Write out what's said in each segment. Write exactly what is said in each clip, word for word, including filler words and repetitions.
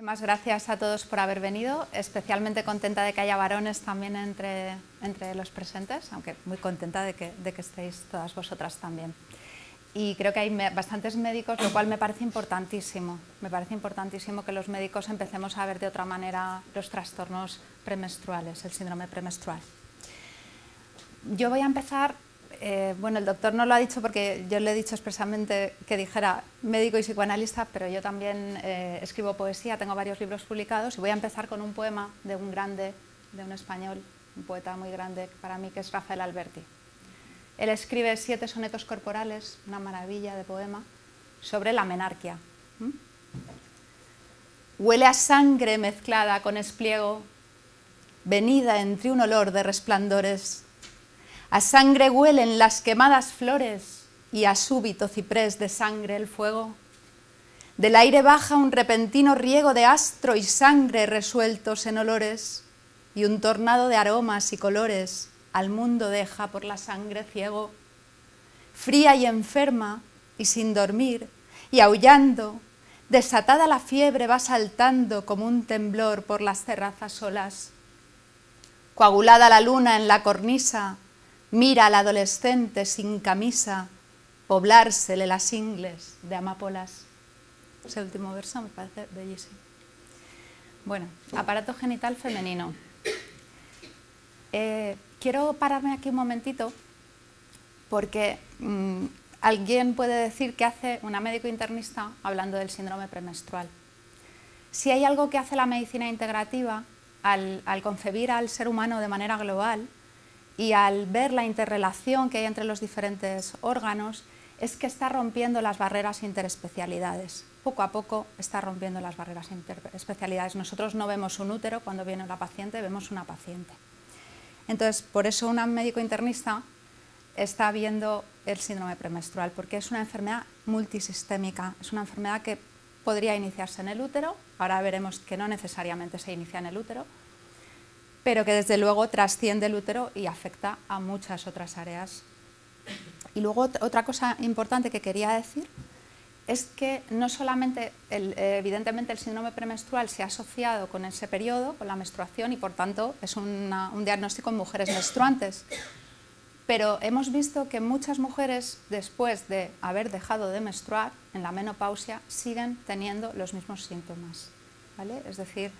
Muchas gracias a todos por haber venido, especialmente contenta de que haya varones también entre, entre los presentes, aunque muy contenta de que, de que estéis todas vosotras también. Y creo que hay bastantes médicos, lo cual me parece importantísimo. Me parece importantísimo que los médicos empecemos a ver de otra manera los trastornos premenstruales, el síndrome premenstrual. Yo voy a empezar, eh, bueno, el doctor no lo ha dicho porque yo le he dicho expresamente que dijera médico y psicoanalista, pero yo también eh, escribo poesía, tengo varios libros publicados y voy a empezar con un poema de un grande, de un español, un poeta muy grande para mí, que es Rafael Alberti. Él escribe siete sonetos corporales, una maravilla de poema, sobre la menarquia. ¿Mm? Huele a sangre mezclada con espliego, venida entre un olor de resplandores. A sangre huelen las quemadas flores y a súbito ciprés de sangre el fuego. Del aire baja un repentino riego de astro y sangre resueltos en olores y un tornado de aromas y colores. Al mundo deja por la sangre ciego, fría y enferma y sin dormir y aullando, desatada la fiebre va saltando como un temblor por las terrazas solas. Coagulada la luna en la cornisa, mira al adolescente sin camisa poblársele las ingles de amapolas. Ese último verso me parece bellísimo. Bueno, aparato genital femenino. Eh, Quiero pararme aquí un momentito porque mmm, alguien puede decir qué hace una médico internista hablando del síndrome premenstrual. Si hay algo que hace la medicina integrativa al, al concebir al ser humano de manera global y al ver la interrelación que hay entre los diferentes órganos, es que está rompiendo las barreras interespecialidades. Poco a poco está rompiendo las barreras interespecialidades. Nosotros no vemos un útero cuando viene una paciente, vemos una paciente. Entonces, por eso una médico internista está viendo el síndrome premenstrual, porque es una enfermedad multisistémica, es una enfermedad que podría iniciarse en el útero, ahora veremos que no necesariamente se inicia en el útero, pero que desde luego trasciende el útero y afecta a muchas otras áreas. Y luego otra cosa importante que quería decir es que no solamente, el, evidentemente el síndrome premenstrual se ha asociado con ese periodo, con la menstruación y por tanto es una, un diagnóstico en mujeres menstruantes, pero hemos visto que muchas mujeres después de haber dejado de menstruar en la menopausia siguen teniendo los mismos síntomas, ¿vale? Es decir,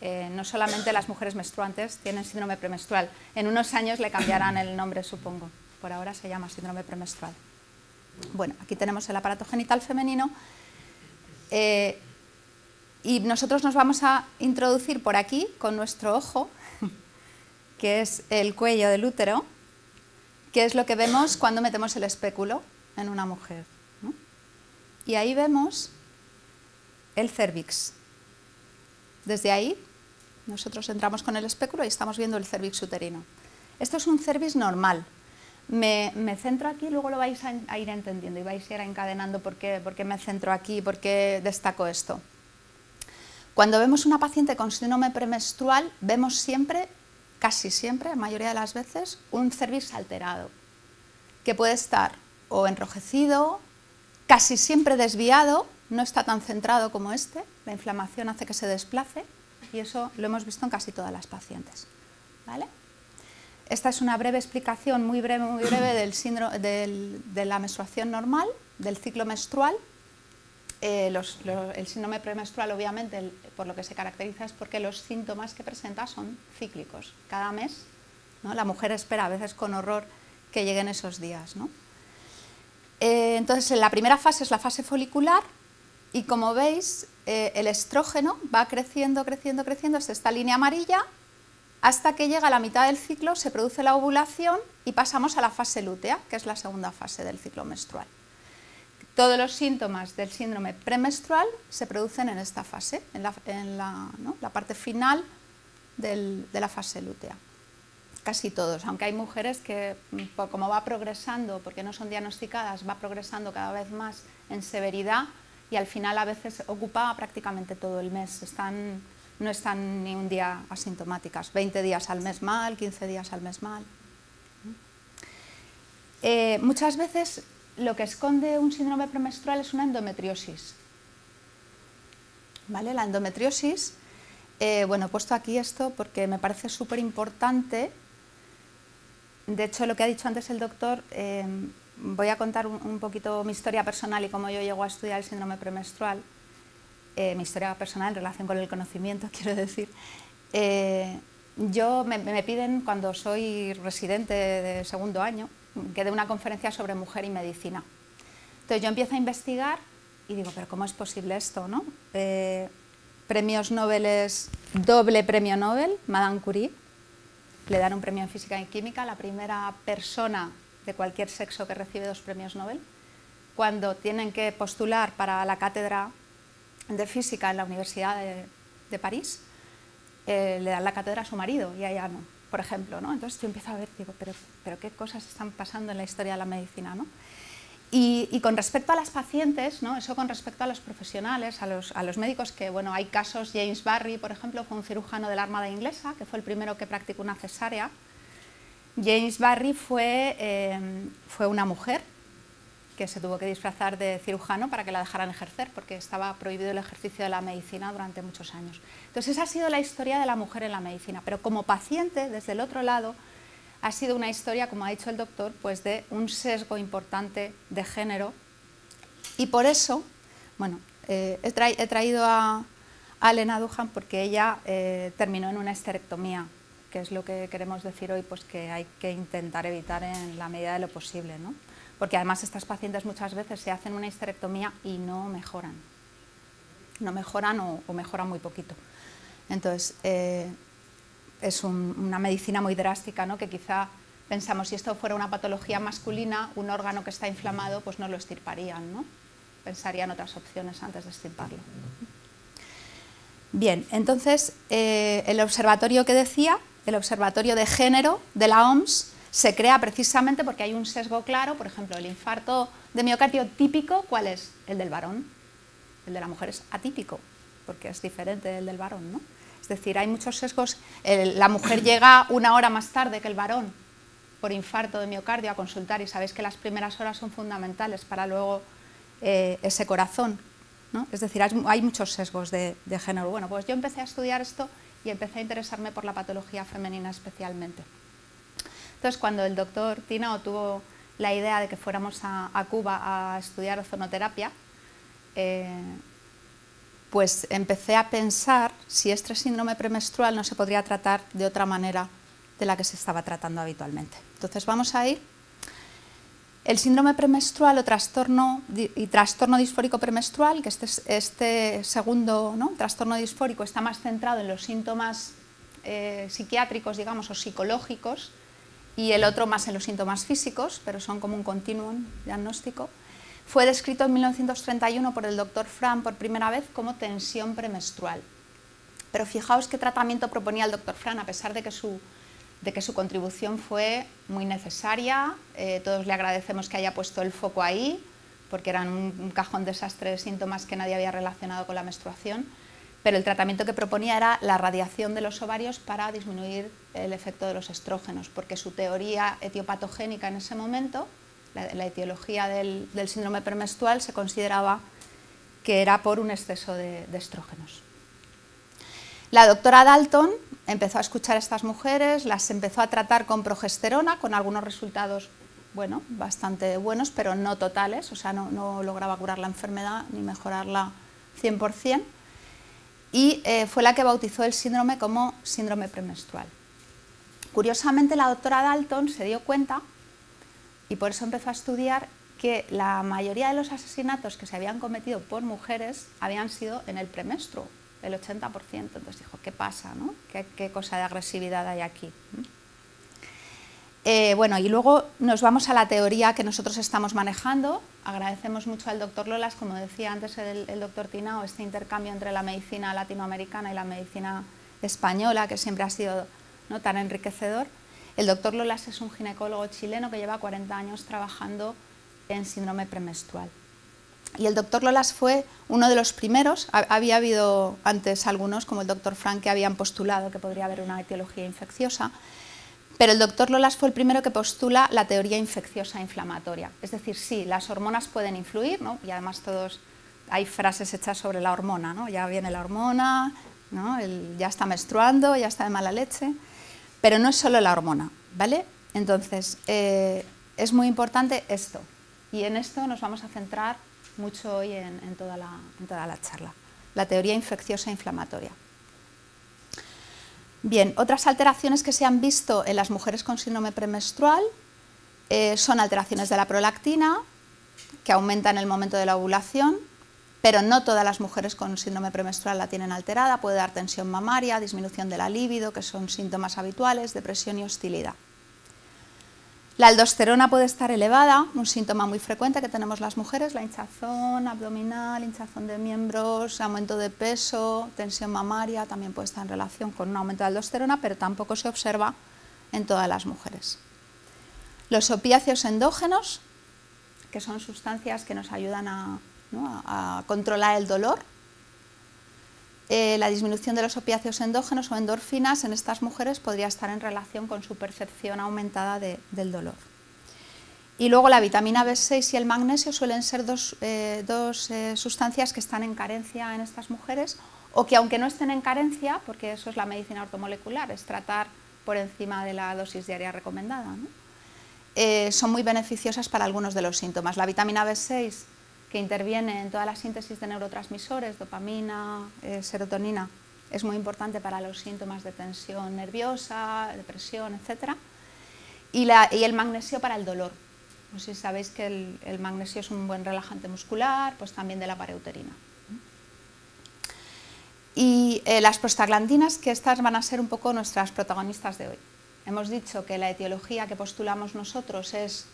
eh, no solamente las mujeres menstruantes tienen síndrome premenstrual, en unos años le cambiarán el nombre supongo, por ahora se llama síndrome premenstrual. Bueno, aquí tenemos el aparato genital femenino eh, y nosotros nos vamos a introducir por aquí con nuestro ojo, que es el cuello del útero, que es lo que vemos cuando metemos el espéculo en una mujer, ¿no? Y ahí vemos el cervix. Desde ahí nosotros entramos con el espéculo y estamos viendo el cervix uterino. Esto es un cervix normal. Me, me centro aquí, luego lo vais a, a ir entendiendo y vais a ir encadenando por qué, por qué me centro aquí, por qué destaco esto. Cuando vemos una paciente con síndrome premenstrual, vemos siempre, casi siempre, la mayoría de las veces, un cervix alterado, que puede estar o enrojecido, casi siempre desviado, no está tan centrado como este, la inflamación hace que se desplace y eso lo hemos visto en casi todas las pacientes, ¿vale? Esta es una breve explicación, muy breve, muy breve, del síndrome, del, de la menstruación normal, del ciclo menstrual. Eh, los, los, el síndrome premenstrual, obviamente, el, por lo que se caracteriza es porque los síntomas que presenta son cíclicos. Cada mes, ¿no? La mujer espera, a veces con horror, que lleguen esos días, ¿no? Eh, entonces, en la primera fase es la fase folicular y, como veis, eh, el estrógeno va creciendo, creciendo, creciendo, es esta línea amarilla, hasta que llega a la mitad del ciclo, se produce la ovulación y pasamos a la fase lútea, que es la segunda fase del ciclo menstrual. Todos los síntomas del síndrome premenstrual se producen en esta fase, en la, en la, ¿no? la parte final del, de la fase lútea. Casi todos, aunque hay mujeres que, como va progresando, porque no son diagnosticadas, va progresando cada vez más en severidad y al final a veces ocupa prácticamente todo el mes. Están... No están ni un día asintomáticas, veinte días al mes mal, quince días al mes mal. Eh, muchas veces lo que esconde un síndrome premenstrual es una endometriosis. ¿vale? La endometriosis, eh, bueno, he puesto aquí esto porque me parece súper importante. De hecho, lo que ha dicho antes el doctor, eh, voy a contar un, un poquito mi historia personal y cómo yo llego a estudiar el síndrome premenstrual, eh, mi historia personal en relación con el conocimiento, quiero decir. Eh, yo me, me piden, cuando soy residente de segundo año, que dé una conferencia sobre mujer y medicina. Entonces yo empiezo a investigar y digo, pero ¿cómo es posible esto, no? Eh, premios Nobel, es doble premio Nobel, Madame Curie, le dan un premio en física y química, la primera persona de cualquier sexo que recibe dos premios Nobel. Cuando tienen que postular para la cátedra de física en la Universidad de, de París, eh, le dan la cátedra a su marido y a ella no, por ejemplo, ¿no? Entonces yo empiezo a ver, digo, pero, pero qué cosas están pasando en la historia de la medicina, ¿no? Y, y con respecto a las pacientes, ¿no? Eso con respecto a los profesionales, a los, a los médicos, que bueno, hay casos. James Barry, por ejemplo, fue un cirujano de la Armada Inglesa, que fue el primero que practicó una cesárea. James Barry fue, eh, fue una mujer que se tuvo que disfrazar de cirujano para que la dejaran ejercer, porque estaba prohibido el ejercicio de la medicina durante muchos años. Entonces esa ha sido la historia de la mujer en la medicina, pero como paciente, desde el otro lado, ha sido una historia, como ha dicho el doctor, pues de un sesgo importante de género. Y por eso, bueno, eh, he, tra he traído a, a Elena Dujan porque ella eh, terminó en una esterectomía, que es lo que queremos decir hoy, pues que hay que intentar evitar en la medida de lo posible, ¿no? Porque además estas pacientes muchas veces se hacen una esterectomía y no mejoran, no mejoran o, o mejoran muy poquito. Entonces, eh, es un, una medicina muy drástica, ¿no? Que quizá pensamos, si esto fuera una patología masculina, un órgano que está inflamado, pues no lo extirparían, ¿no? Pensarían otras opciones antes de extirparlo. Bien, entonces, eh, el observatorio que decía, el observatorio de género de la O M S, se crea precisamente porque hay un sesgo claro. Por ejemplo, el infarto de miocardio típico, ¿cuál es? El del varón. El de la mujer es atípico, porque es diferente del del varón, ¿no? Es decir, hay muchos sesgos. El, la mujer llega una hora más tarde que el varón por infarto de miocardio a consultar, y sabéis que las primeras horas son fundamentales para luego eh, ese corazón, ¿no? Es decir, hay, hay muchos sesgos de, de género. Bueno, pues yo empecé a estudiar esto y empecé a interesarme por la patología femenina especialmente. Entonces, cuando el doctor Tinao tuvo la idea de que fuéramos a, a Cuba a estudiar ozonoterapia, eh, pues empecé a pensar si este síndrome premenstrual no se podría tratar de otra manera de la que se estaba tratando habitualmente. Entonces vamos a ir. El síndrome premenstrual o trastorno, y trastorno disfórico premenstrual, que este, este segundo, ¿no?, trastorno disfórico está más centrado en los síntomas eh, psiquiátricos, digamos, o psicológicos, y el otro más en los síntomas físicos, pero son como un continuum diagnóstico. Fue descrito en mil novecientos treinta y uno por el doctor Frank por primera vez como tensión premenstrual. Pero fijaos qué tratamiento proponía el doctor Frank, a pesar de que su, de que su contribución fue muy necesaria. Eh, todos le agradecemos que haya puesto el foco ahí, porque eran un, un cajón desastre de síntomas que nadie había relacionado con la menstruación. Pero el tratamiento que proponía era la radiación de los ovarios para disminuir el efecto de los estrógenos, porque su teoría etiopatogénica en ese momento, La, la etiología del, del síndrome premenstrual, se consideraba que era por un exceso de, de estrógenos. La doctora Dalton empezó a escuchar a estas mujeres, las empezó a tratar con progesterona, con algunos resultados, bueno, bastante buenos, pero no totales, o sea, no, no lograba curar la enfermedad ni mejorarla cien por cien, y eh, fue la que bautizó el síndrome como síndrome premenstrual. Curiosamente, la doctora Dalton se dio cuenta, y por eso empezó a estudiar, que la mayoría de los asesinatos que se habían cometido por mujeres habían sido en el premenstruo, el ochenta por ciento. Entonces dijo, ¿qué pasa, no? ¿Qué, qué cosa de agresividad hay aquí? Eh, bueno, y luego nos vamos a la teoría que nosotros estamos manejando. Agradecemos mucho al doctor Lolas, como decía antes el, el doctor Tinao, este intercambio entre la medicina latinoamericana y la medicina española, que siempre ha sido, ¿no?, tan enriquecedor. El doctor Lolas es un ginecólogo chileno que lleva cuarenta años trabajando en síndrome premenstrual. Y el doctor Lolas fue uno de los primeros. Había habido antes algunos, como el doctor Frank, que habían postulado que podría haber una etiología infecciosa, pero el doctor Lolas fue el primero que postula la teoría infecciosa inflamatoria. Es decir, sí, las hormonas pueden influir, ¿no?, y además todos, hay frases hechas sobre la hormona, ¿no? Ya viene la hormona, ¿no? El, ya está menstruando, ya está de mala leche, pero no es solo la hormona, ¿vale? Entonces, eh, es muy importante esto, y en esto nos vamos a centrar mucho hoy en, en, toda la, en toda la charla, la teoría infecciosa e inflamatoria. Bien, otras alteraciones que se han visto en las mujeres con síndrome premenstrual eh, son alteraciones de la prolactina, que aumentan en el momento de la ovulación, pero no todas las mujeres con síndrome premenstrual la tienen alterada, puede dar tensión mamaria, disminución de la libido, que son síntomas habituales, depresión y hostilidad. La aldosterona puede estar elevada, un síntoma muy frecuente que tenemos las mujeres, la hinchazón abdominal, hinchazón de miembros, aumento de peso, tensión mamaria, también puede estar en relación con un aumento de aldosterona, pero tampoco se observa en todas las mujeres. Los opiáceos endógenos, que son sustancias que nos ayudan a, ¿no? a, a controlar el dolor. Eh, la disminución de los opiáceos endógenos o endorfinas en estas mujeres podría estar en relación con su percepción aumentada de, del dolor. Y luego la vitamina B seis y el magnesio suelen ser dos, eh, dos eh, sustancias que están en carencia en estas mujeres, o que aunque no estén en carencia, porque eso es la medicina ortomolecular, es tratar por encima de la dosis diaria recomendada, ¿no? Eh, son muy beneficiosas para algunos de los síntomas. La vitamina B seis, que interviene en toda la síntesis de neurotransmisores, dopamina, eh, serotonina, es muy importante para los síntomas de tensión nerviosa, depresión, etcétera. Y, la, y el magnesio para el dolor. No sé si sabéis que el, el magnesio es un buen relajante muscular, pues también de la pareuterina. Y eh, las prostaglandinas, que estas van a ser un poco nuestras protagonistas de hoy. Hemos dicho que la etiología que postulamos nosotros es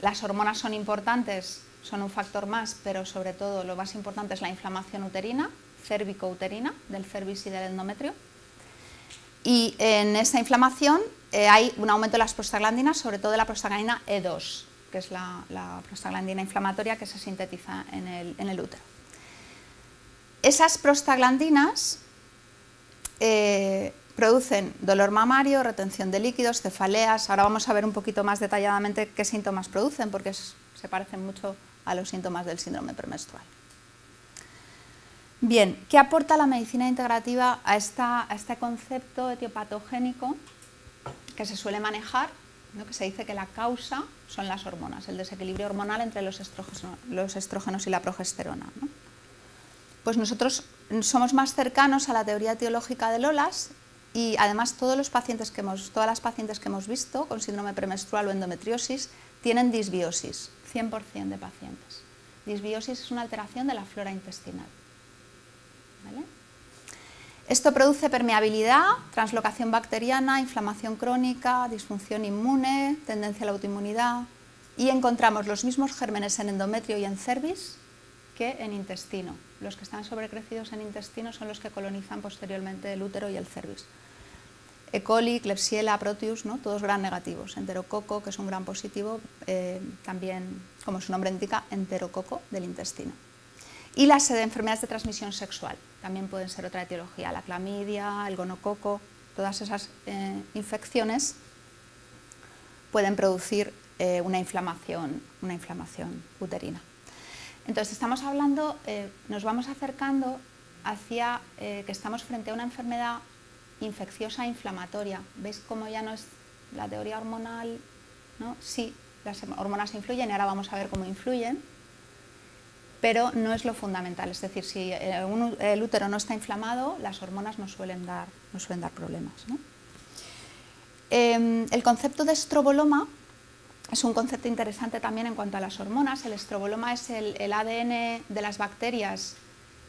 las hormonas son importantes, son un factor más, pero sobre todo lo más importante es la inflamación uterina, cérvico-uterina, del cervix y del endometrio. Y en esa inflamación eh, hay un aumento de las prostaglandinas, sobre todo de la prostaglandina E dos, que es la, la prostaglandina inflamatoria que se sintetiza en el, en el útero. Esas prostaglandinas eh, producen dolor mamario, retención de líquidos, cefaleas. Ahora vamos a ver un poquito más detalladamente qué síntomas producen, porque es, se parecen mucho a los síntomas del síndrome premenstrual. Bien, ¿qué aporta la medicina integrativa a, esta, a este concepto etiopatogénico que se suele manejar, ¿no? Que se dice que la causa son las hormonas, el desequilibrio hormonal entre los estrógenos, los estrógenos y la progesterona, ¿no? Pues nosotros somos más cercanos a la teoría etiológica de Lolas. Y además todos los pacientes que hemos, todas las pacientes que hemos visto con síndrome premenstrual o endometriosis tienen disbiosis, cien por cien de pacientes. Disbiosis es una alteración de la flora intestinal, ¿vale? Esto produce permeabilidad, translocación bacteriana, inflamación crónica, disfunción inmune, tendencia a la autoinmunidad, y encontramos los mismos gérmenes en endometrio y en cervix que en intestino. Los que están sobrecrecidos en intestino son los que colonizan posteriormente el útero y el cervix. E. coli, Klebsiella, Proteus, ¿no? Todos gran negativos. Enterococo, que es un gran positivo, eh, también, como su nombre indica, enterococo del intestino. Y las enfermedades de transmisión sexual, también pueden ser otra etiología, la clamidia, el gonococo, todas esas eh, infecciones pueden producir eh, una inflamación, una inflamación uterina. Entonces estamos hablando, eh, nos vamos acercando hacia eh, que estamos frente a una enfermedad infecciosa e inflamatoria. ¿Veis cómo ya no es la teoría hormonal? ¿No? Sí, las hormonas influyen y ahora vamos a ver cómo influyen, pero no es lo fundamental. Es decir, si el, un, el útero no está inflamado, las hormonas no suelen dar, no suelen dar problemas, ¿no? Eh, el concepto de estroboloma es un concepto interesante también en cuanto a las hormonas. El estroboloma es el, el A D N de las bacterias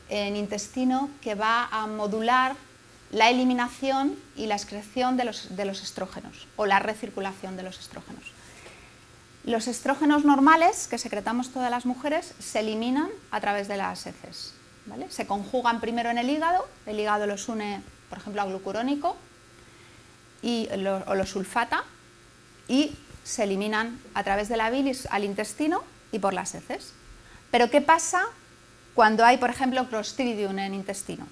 en intestino que va a modular la eliminación y la excreción de los, de los estrógenos o la recirculación de los estrógenos. Los estrógenos normales que secretamos todas las mujeres se eliminan a través de las heces, ¿vale? Se conjugan primero en el hígado, el hígado los une, por ejemplo, a glucurónico y lo, o los sulfata, y se eliminan a través de la bilis al intestino y por las heces. Pero ¿qué pasa cuando hay, por ejemplo, Clostridium en intestino?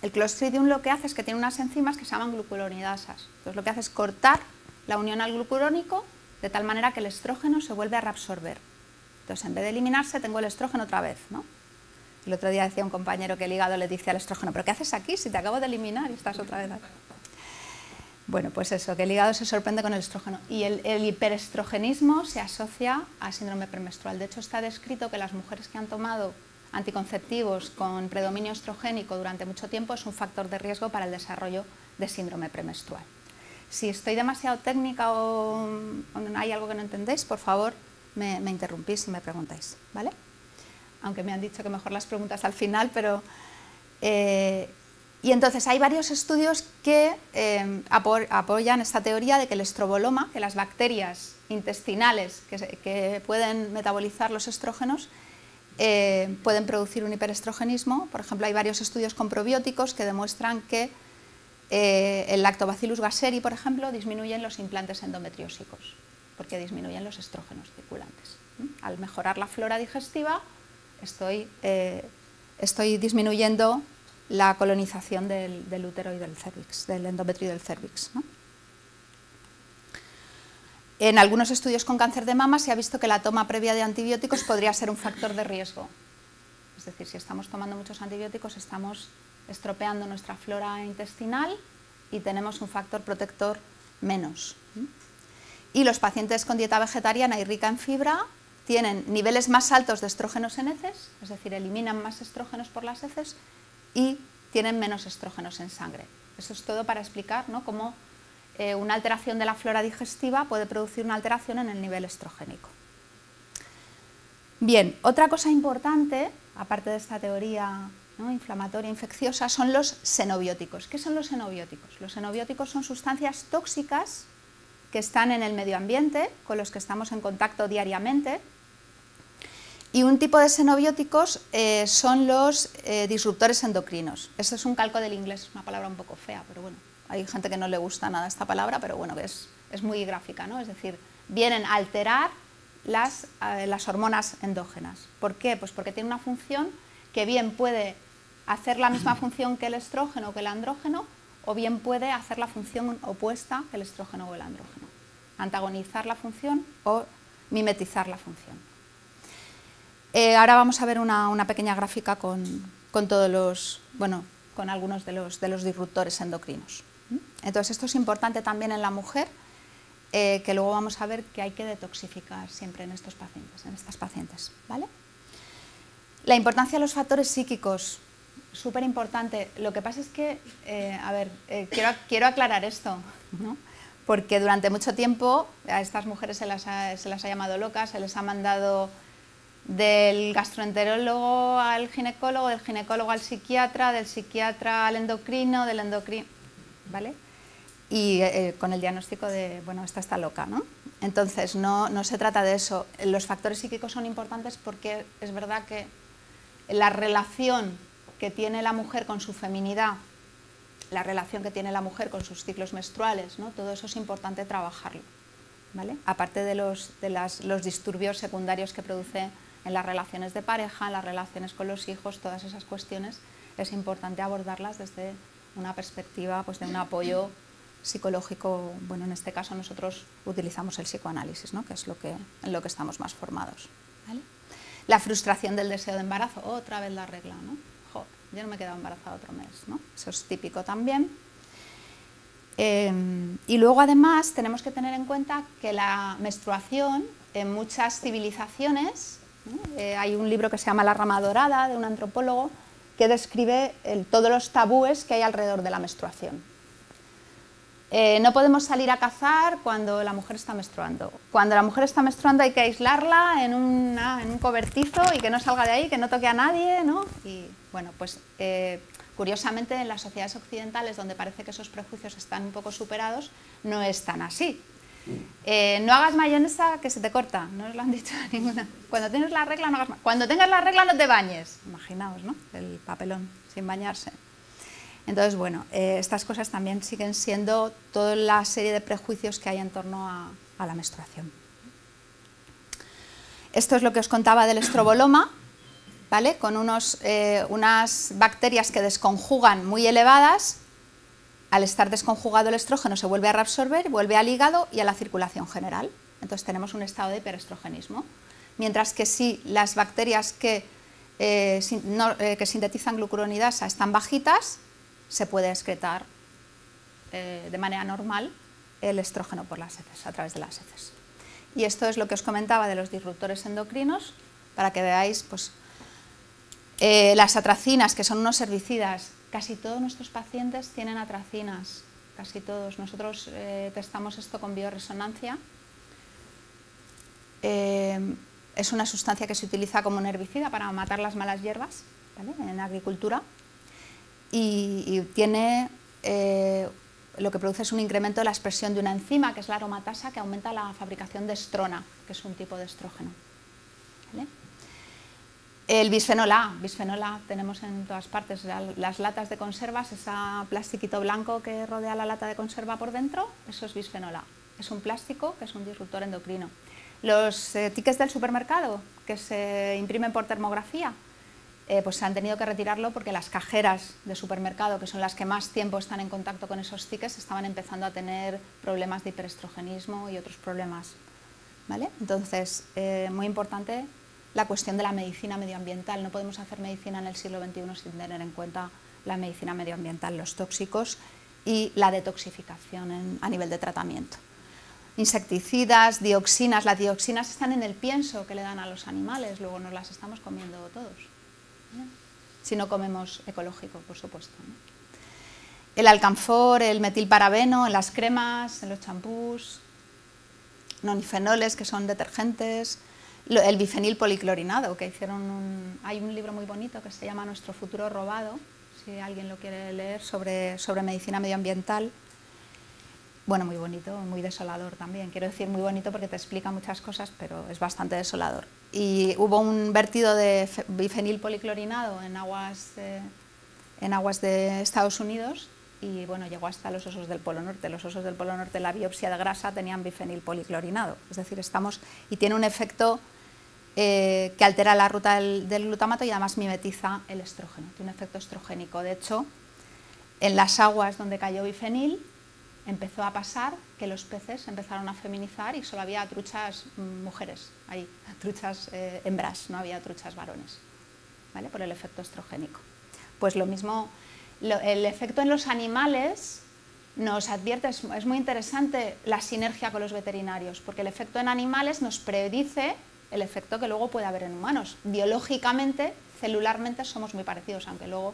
El Clostridium lo que hace es que tiene unas enzimas que se llaman glucuronidasas. Entonces lo que hace es cortar la unión al glucurónico de tal manera que el estrógeno se vuelve a reabsorber. Entonces en vez de eliminarse tengo el estrógeno otra vez, ¿no? El otro día decía un compañero que el hígado le dice al estrógeno, ¿pero qué haces aquí si te acabo de eliminar y estás otra vez aquí? Bueno, pues eso, que el hígado se sorprende con el estrógeno. Y el, el hiperestrogenismo se asocia a síndrome premenstrual. De hecho, está descrito que las mujeres que han tomado anticonceptivos con predominio estrogénico durante mucho tiempo es un factor de riesgo para el desarrollo de síndrome premenstrual. Si estoy demasiado técnica o, o hay algo que no entendéis, por favor, me, me interrumpís y me preguntáis, ¿vale? Aunque me han dicho que mejor las preguntas al final, pero... Eh, Y entonces hay varios estudios que eh, apoyan esta teoría de que el estroboloma, que las bacterias intestinales que, que pueden metabolizar los estrógenos, eh, pueden producir un hiperestrogenismo. Por ejemplo, hay varios estudios con probióticos que demuestran que eh, el lactobacillus gasseri, por ejemplo, disminuyen los implantes endometriósicos, porque disminuyen los estrógenos circulantes. ¿Mm? Al mejorar la flora digestiva, estoy, eh, estoy disminuyendo la colonización del, del útero y del cervix, del endometrio y del cervix, ¿no? En algunos estudios con cáncer de mama se ha visto que la toma previa de antibióticos podría ser un factor de riesgo. Es decir, si estamos tomando muchos antibióticos, estamos estropeando nuestra flora intestinal y tenemos un factor protector menos. Y los pacientes con dieta vegetariana y rica en fibra tienen niveles más altos de estrógenos en heces, es decir, eliminan más estrógenos por las heces, y tienen menos estrógenos en sangre. Eso es todo para explicar, ¿no?, cómo eh, una alteración de la flora digestiva puede producir una alteración en el nivel estrogénico. Bien, otra cosa importante, aparte de esta teoría, ¿no?, inflamatoria, infecciosa, son los xenobióticos. ¿Qué son los xenobióticos? Los xenobióticos son sustancias tóxicas que están en el medio ambiente, con los que estamos en contacto diariamente. Y un tipo de xenobióticos eh, son los eh, disruptores endocrinos. Esto es un calco del inglés, es una palabra un poco fea, pero bueno, hay gente que no le gusta nada esta palabra, pero bueno, es, es muy gráfica, ¿no? Es decir, vienen a alterar las, eh, las hormonas endógenas. ¿Por qué? Pues porque tiene una función que bien puede hacer la misma función que el estrógeno o que el andrógeno, o bien puede hacer la función opuesta que el estrógeno o el andrógeno. Antagonizar la función o mimetizar la función. Eh, ahora vamos a ver una, una pequeña gráfica con, con todos los, bueno, con algunos de los, de los disruptores endocrinos. Entonces, esto es importante también en la mujer, eh, que luego vamos a ver que hay que detoxificar siempre en estos pacientes, en estas pacientes, ¿vale? La importancia de los factores psíquicos, súper importante. Lo que pasa es que, eh, a ver, eh, quiero, quiero aclarar esto, ¿no?, porque durante mucho tiempo a estas mujeres se las ha, se las ha llamado locas, se les ha mandado del gastroenterólogo al ginecólogo, del ginecólogo al psiquiatra, del psiquiatra al endocrino, del endocrino, ¿vale? Y eh, con el diagnóstico de, bueno, esta está loca, ¿no? Entonces, no, no se trata de eso. Los factores psíquicos son importantes porque es verdad que la relación que tiene la mujer con su feminidad, la relación que tiene la mujer con sus ciclos menstruales, ¿no?, todo eso es importante trabajarlo, ¿vale? Aparte de los, de las, los disturbios secundarios que produce en las relaciones de pareja, en las relaciones con los hijos, todas esas cuestiones, es importante abordarlas desde una perspectiva, pues, de un apoyo psicológico. Bueno, en este caso nosotros utilizamos el psicoanálisis, ¿no?, que es lo que, en lo que estamos más formados, ¿vale? La frustración del deseo de embarazo, otra vez la regla, ¿no? Jo, yo no me he quedado embarazada otro mes, ¿no? Eso es típico también. Eh, y luego además tenemos que tener en cuenta que la menstruación en muchas civilizaciones, Eh, hay un libro que se llama La rama dorada, de un antropólogo, que describe el, todos los tabúes que hay alrededor de la menstruación. Eh, no podemos salir a cazar cuando la mujer está menstruando. Cuando la mujer está menstruando hay que aislarla en, una, en un cobertizo y que no salga de ahí, que no toque a nadie, ¿no? Y bueno, pues eh, curiosamente en las sociedades occidentales, donde parece que esos prejuicios están un poco superados, no es tan así. Eh, no hagas mayonesa que se te corta, no os lo han dicho a ninguna. Cuando tienes la regla no hagas mayonesa. Cuando tengas la regla no te bañes. Imaginaos, ¿no?, el papelón sin bañarse. Entonces, bueno, eh, estas cosas también siguen siendo toda la serie de prejuicios que hay en torno a, a la menstruación. Esto es lo que os contaba del estroboloma, ¿vale?, con unos, eh, unas bacterias que desconjugan muy elevadas. Al estar desconjugado el estrógeno se vuelve a reabsorber, vuelve al hígado y a la circulación general. Entonces tenemos un estado de hiperestrogenismo. Mientras que si las bacterias que eh, sin, no, eh, que sintetizan glucuronidasa están bajitas, se puede excretar eh, de manera normal el estrógeno por las heces, a través de las heces. Y esto es lo que os comentaba de los disruptores endocrinos, para que veáis pues, eh, las atracinas, que son unos herbicidas. Casi todos nuestros pacientes tienen atracinas, casi todos. Nosotros eh, testamos esto con bioresonancia. Eh, es una sustancia que se utiliza como un herbicida para matar las malas hierbas, ¿vale?, en agricultura, y, y tiene, eh, lo que produce es un incremento de la expresión de una enzima, que es la aromatasa, que aumenta la fabricación de estrona, que es un tipo de estrógeno, ¿vale? El bisfenol A, bisfenol A tenemos en todas partes, las latas de conservas, ese plastiquito blanco que rodea la lata de conserva por dentro, eso es bisfenol A, es un plástico que es un disruptor endocrino. Los eh, tickets del supermercado que se imprimen por termografía, eh, pues se han tenido que retirarlo porque las cajeras de supermercado, que son las que más tiempo están en contacto con esos tickets, estaban empezando a tener problemas de hiperestrogenismo y otros problemas, ¿vale? Entonces, eh, muy importante la cuestión de la medicina medioambiental. No podemos hacer medicina en el siglo veintiuno sin tener en cuenta la medicina medioambiental, los tóxicos y la detoxificación en, a nivel de tratamiento. Insecticidas, dioxinas, las dioxinas están en el pienso que le dan a los animales, luego nos las estamos comiendo todos, ¿no?, si no comemos ecológico, por supuesto, ¿no? El alcanfor, el metilparabeno en las cremas, en los champús, nonifenoles que son detergentes, el bifenil policlorinado, que hicieron un, hay un libro muy bonito que se llama Nuestro futuro robado, si alguien lo quiere leer, sobre, sobre medicina medioambiental. Bueno, muy bonito, muy desolador también, quiero decir muy bonito porque te explica muchas cosas, pero es bastante desolador. Y hubo un vertido de bifenil policlorinado en aguas, eh, en aguas de Estados Unidos, y bueno, llegó hasta los osos del Polo Norte. Los osos del Polo Norte, la biopsia de grasa, tenían bifenil policlorinado, es decir, estamos, y tiene un efecto eh, que altera la ruta del, del glutamato y además mimetiza el estrógeno, tiene un efecto estrogénico. De hecho, en las aguas donde cayó bifenil empezó a pasar que los peces empezaron a feminizar y solo había truchas mujeres, ahí, truchas eh, hembras, no había truchas varones, ¿vale?, por el efecto estrogénico. Pues lo mismo. El efecto en los animales nos advierte, es muy interesante la sinergia con los veterinarios, porque el efecto en animales nos predice el efecto que luego puede haber en humanos. Biológicamente, celularmente somos muy parecidos, aunque luego,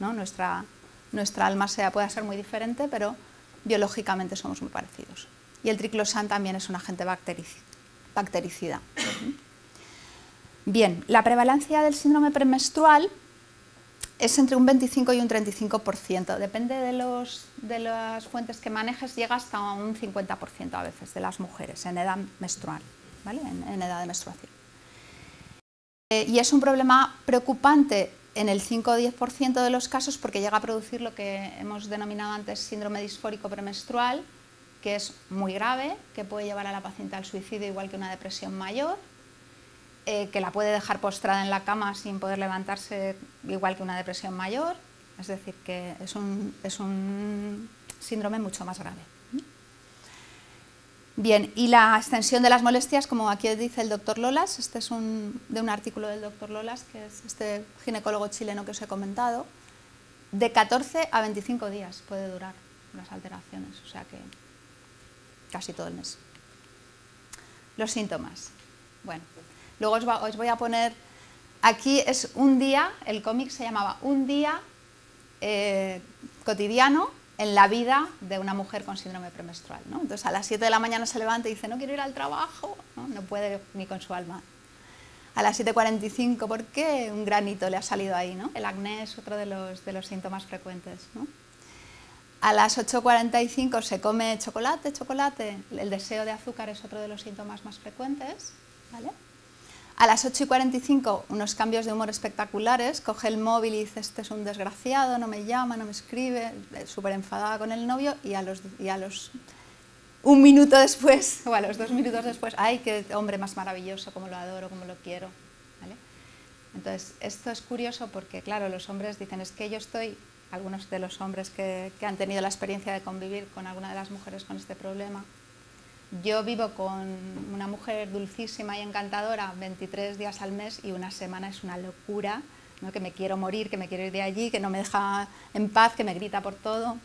¿no?, nuestra, nuestra alma sea, pueda ser muy diferente, pero biológicamente somos muy parecidos. Y el triclosan también es un agente bactericida. Bien, la prevalencia del síndrome premenstrual es entre un veinticinco y un treinta y cinco por ciento, depende de, los, de las fuentes que manejes, llega hasta un cincuenta por ciento a veces de las mujeres en edad menstrual, ¿vale?, en, en edad de menstruación. Eh, y es un problema preocupante en el cinco o diez por ciento de los casos porque llega a producir lo que hemos denominado antes síndrome disfórico premenstrual, que es muy grave, que puede llevar a la paciente al suicidio igual que una depresión mayor, Eh, que la puede dejar postrada en la cama sin poder levantarse igual que una depresión mayor, es decir, que es un, es un síndrome mucho más grave. Bien, y la extensión de las molestias, como aquí dice el doctor Lolas, este es un, de un artículo del doctor Lolas, que es este ginecólogo chileno que os he comentado, de catorce a veinticinco días puede durar las alteraciones, o sea que casi todo el mes. Los síntomas, bueno. Luego os, va, os voy a poner, aquí es un día, el cómic se llamaba Un día eh, cotidiano en la vida de una mujer con síndrome premenstrual, ¿no? Entonces a las siete de la mañana se levanta y dice, no quiero ir al trabajo, no, no puede ni con su alma. A las siete cuarenta y cinco, ¿por qué? Un granito le ha salido ahí, ¿no? El acné es otro de los, de los síntomas frecuentes, ¿no? A las ocho cuarenta y cinco se come chocolate, chocolate, el deseo de azúcar es otro de los síntomas más frecuentes, ¿vale? A las ocho y cuarenta y cinco, unos cambios de humor espectaculares, coge el móvil y dice, este es un desgraciado, no me llama, no me escribe, súper enfadada con el novio, y a, los, y a los un minuto después, o a los dos minutos después, ay, qué hombre más maravilloso, cómo lo adoro, cómo lo quiero, ¿vale? Entonces, esto es curioso porque, claro, los hombres dicen, es que yo estoy, algunos de los hombres que, que han tenido la experiencia de convivir con alguna de las mujeres con este problema, Yo vivo con una mujer dulcísima y encantadora veintitrés días al mes, y una semana es una locura, ¿no? Que me quiero morir, que me quiero ir de allí, que no me deja en paz, que me grita por todo.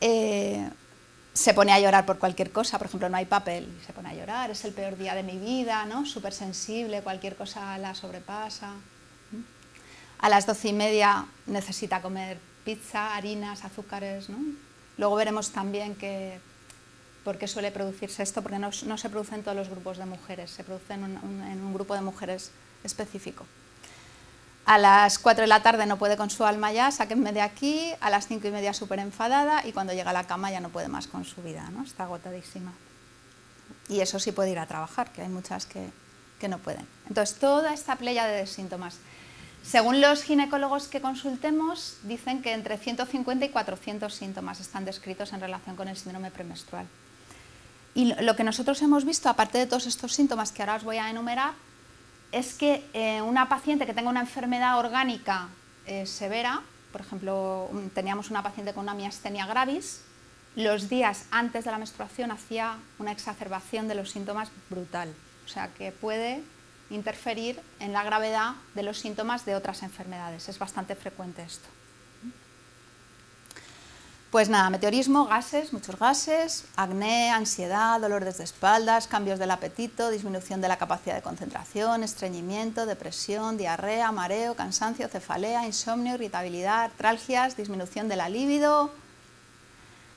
Eh, se pone a llorar por cualquier cosa, por ejemplo, no hay papel, se pone a llorar, es el peor día de mi vida, ¿no? Súper sensible, cualquier cosa la sobrepasa. A las doce y media necesita comer pizza, harinas, azúcares, ¿no? Luego veremos también que por qué suele producirse esto, porque no, no se produce en todos los grupos de mujeres, se produce en un, un, en un grupo de mujeres específico. A las cuatro de la tarde no puede con su alma ya, sáquenme de aquí. A las cinco y media súper enfadada, y cuando llega a la cama ya no puede más con su vida, ¿no? Está agotadísima. Y eso sí puede ir a trabajar, que hay muchas que, que no pueden. Entonces, toda esta playa de síntomas. Según los ginecólogos que consultemos, dicen que entre ciento cincuenta y cuatrocientos síntomas están descritos en relación con el síndrome premenstrual. Y lo que nosotros hemos visto, aparte de todos estos síntomas que ahora os voy a enumerar, es que eh, una paciente que tenga una enfermedad orgánica eh, severa, por ejemplo, teníamos una paciente con una miastenia gravis, los días antes de la menstruación hacía una exacerbación de los síntomas brutal, o sea que puede interferir en la gravedad de los síntomas de otras enfermedades. Es bastante frecuente esto. Pues nada, meteorismo, gases, muchos gases, acné, ansiedad, dolores de espaldas, cambios del apetito, disminución de la capacidad de concentración, estreñimiento, depresión, diarrea, mareo, cansancio, cefalea, insomnio, irritabilidad, artralgias, disminución de la libido,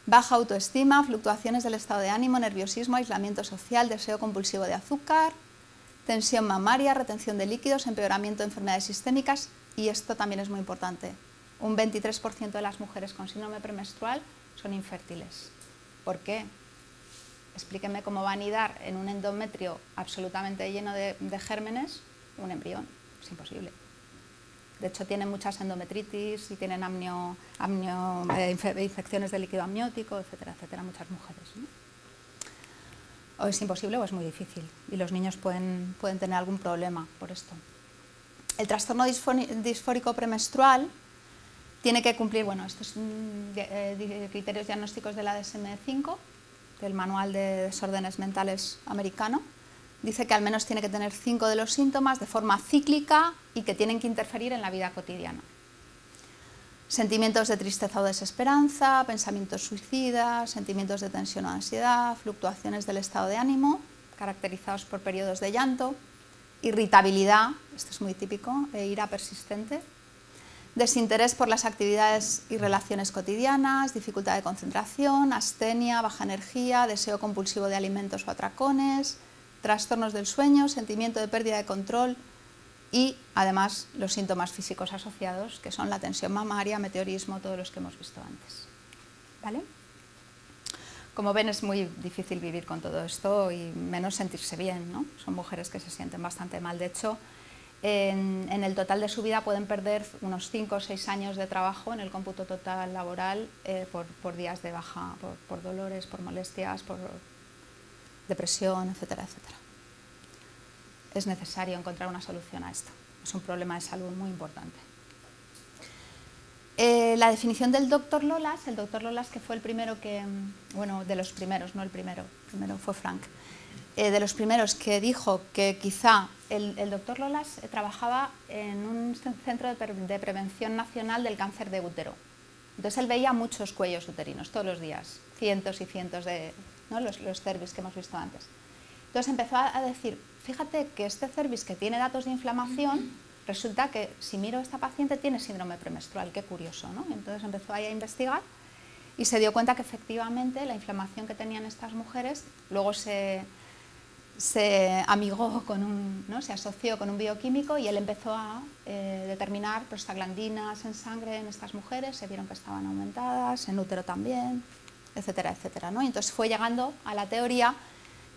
baja autoestima, fluctuaciones del estado de ánimo, nerviosismo, aislamiento social, deseo compulsivo de azúcar, tensión mamaria, retención de líquidos, empeoramiento de enfermedades sistémicas, y esto también es muy importante. Un veintitrés por ciento de las mujeres con síndrome premenstrual son infértiles. ¿Por qué? Explíquenme cómo va a anidar en un endometrio absolutamente lleno de, de gérmenes un embrión. Es imposible. De hecho, tienen muchas endometritis y tienen amnio, amnio, eh, infecciones de líquido amniótico, etcétera, etcétera, muchas mujeres, ¿no? O es imposible o es muy difícil, y los niños pueden, pueden tener algún problema por esto. El trastorno disfórico premenstrual tiene que cumplir, bueno, estos eh, criterios diagnósticos de la D S M cinco, del Manual de Desórdenes Mentales americano. Dice que al menos tiene que tener cinco de los síntomas de forma cíclica y que tienen que interferir en la vida cotidiana. Sentimientos de tristeza o desesperanza, pensamientos suicidas, sentimientos de tensión o ansiedad, fluctuaciones del estado de ánimo, caracterizados por periodos de llanto, irritabilidad, esto es muy típico, e ira persistente, desinterés por las actividades y relaciones cotidianas, dificultad de concentración, astenia, baja energía, deseo compulsivo de alimentos o atracones, trastornos del sueño, sentimiento de pérdida de control, y además los síntomas físicos asociados, que son la tensión mamaria, meteorismo, todos los que hemos visto antes, ¿vale? Como ven, es muy difícil vivir con todo esto y menos sentirse bien, ¿no? Son mujeres que se sienten bastante mal. De hecho, en, en el total de su vida pueden perder unos cinco o seis años de trabajo en el cómputo total laboral eh, por, por días de baja, por, por dolores, por molestias, por depresión, etcétera, etcétera. Es necesario encontrar una solución a esto. Es un problema de salud muy importante. Eh, la definición del doctor Lolas, el doctor Lolas que fue el primero que, bueno, de los primeros, no el primero, primero fue Frank, eh, de los primeros que dijo que quizá el, el doctor Lolas trabajaba en un centro de, pre, de prevención nacional del cáncer de útero. Entonces él veía muchos cuellos uterinos todos los días, cientos y cientos de, ¿no? los, los cervix que hemos visto antes. Entonces empezó a decir, fíjate que este cervix que tiene datos de inflamación, resulta que si miro a esta paciente tiene síndrome premenstrual, qué curioso, ¿no? Entonces empezó ahí a investigar y se dio cuenta que efectivamente la inflamación que tenían estas mujeres luego se, se amigó con un, ¿no? se asoció con un bioquímico, y él empezó a eh, determinar prostaglandinas en sangre en estas mujeres, se vieron que estaban aumentadas, en útero también, etcétera, etcétera, ¿no? Y entonces fue llegando a la teoría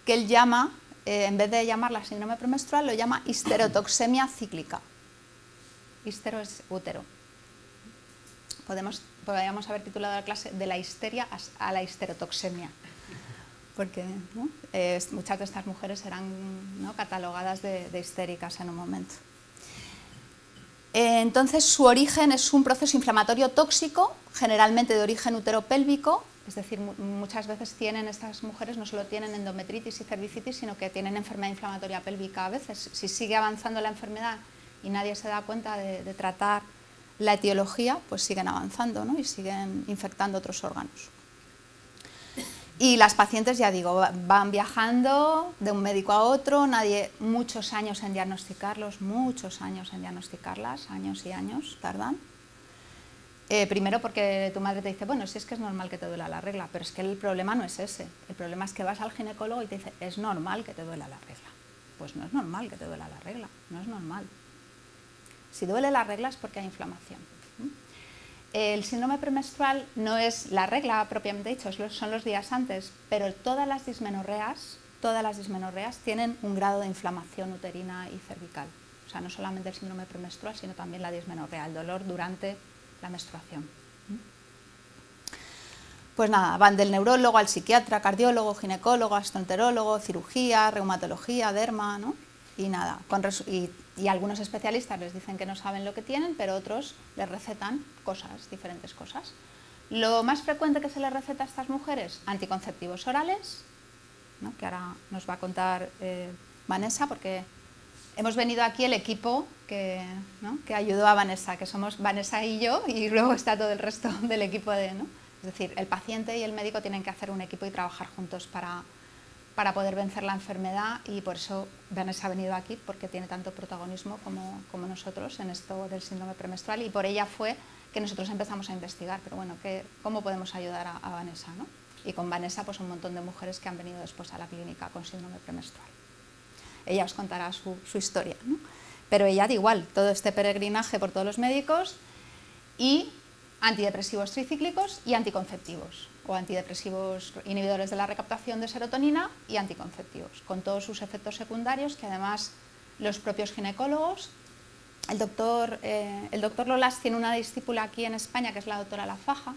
que él llama, eh, en vez de llamarla síndrome premenstrual, lo llama histerotoxemia cíclica. Histero es útero. Podemos, podríamos haber titulado la clase de la histeria a la histerotoxemia, porque ¿no? eh, muchas de estas mujeres eran ¿no? catalogadas de, de histéricas en un momento. Eh, entonces, su origen es un proceso inflamatorio tóxico, generalmente de origen uteropélvico, Es decir, muchas veces tienen estas mujeres, no solo tienen endometritis y cervicitis, sino que tienen enfermedad inflamatoria pélvica. A veces, si sigue avanzando la enfermedad y nadie se da cuenta de, de tratar la etiología, pues siguen avanzando, ¿no? Y siguen infectando otros órganos. Y las pacientes, ya digo, van viajando de un médico a otro, nadie, muchos años en diagnosticarlos, muchos años en diagnosticarlas, años y años tardan. Eh, primero porque tu madre te dice, bueno, si es que es normal que te duela la regla, pero es que el problema no es ese. El problema es que vas al ginecólogo y te dice, es normal que te duela la regla. Pues no es normal que te duela la regla, no es normal. Si duele la regla es porque hay inflamación. El síndrome premenstrual no es la regla propiamente dicho, son los días antes, pero todas las dismenorreas, todas las dismenorreas tienen un grado de inflamación uterina y cervical. O sea, no solamente el síndrome premenstrual, sino también la dismenorrea, el dolor durante la menstruación. Pues nada, van del neurólogo al psiquiatra, cardiólogo, ginecólogo, gastroenterólogo, cirugía, reumatología, derma, ¿no? Y nada, con y, y algunos especialistas les dicen que no saben lo que tienen, pero otros les recetan cosas, diferentes cosas. Lo más frecuente que se les receta a estas mujeres, anticonceptivos orales, ¿no? Que ahora nos va a contar eh, Vanessa, porque hemos venido aquí el equipo que, ¿no? que ayudó a Vanessa, que somos Vanessa y yo, y luego está todo el resto del equipo de, ¿no? Es decir, el paciente y el médico tienen que hacer un equipo y trabajar juntos para, para poder vencer la enfermedad, y por eso Vanessa ha venido aquí, porque tiene tanto protagonismo como, como nosotros en esto del síndrome premenstrual, y por ella fue que nosotros empezamos a investigar, pero bueno, ¿qué, ¿cómo podemos ayudar a, a Vanessa, ¿no? Y con Vanessa, pues un montón de mujeres que han venido después a la clínica con síndrome premenstrual. Ella os contará su, su historia, ¿no? Pero ella da igual, todo este peregrinaje por todos los médicos, y antidepresivos tricíclicos y anticonceptivos, o antidepresivos inhibidores de la recaptación de serotonina y anticonceptivos, con todos sus efectos secundarios que además los propios ginecólogos, el doctor, eh, el doctor Lolas tiene una discípula aquí en España que es la doctora Lafaja.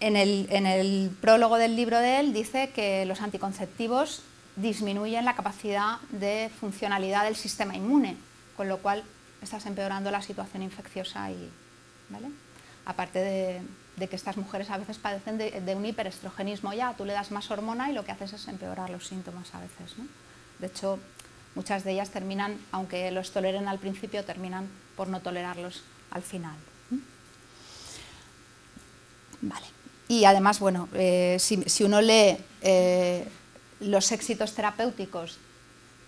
En el, en el prólogo del libro de él dice que los anticonceptivos disminuyen la capacidad de funcionalidad del sistema inmune, con lo cual estás empeorando la situación infecciosa, y, ¿vale? Aparte de, de que estas mujeres a veces padecen de, de un hiperestrogenismo ya, tú le das más hormona y lo que haces es empeorar los síntomas a veces, ¿no? De hecho, muchas de ellas terminan, aunque los toleren al principio, terminan por no tolerarlos al final. Vale. Y además, bueno, eh, si, si uno lee eh, los éxitos terapéuticos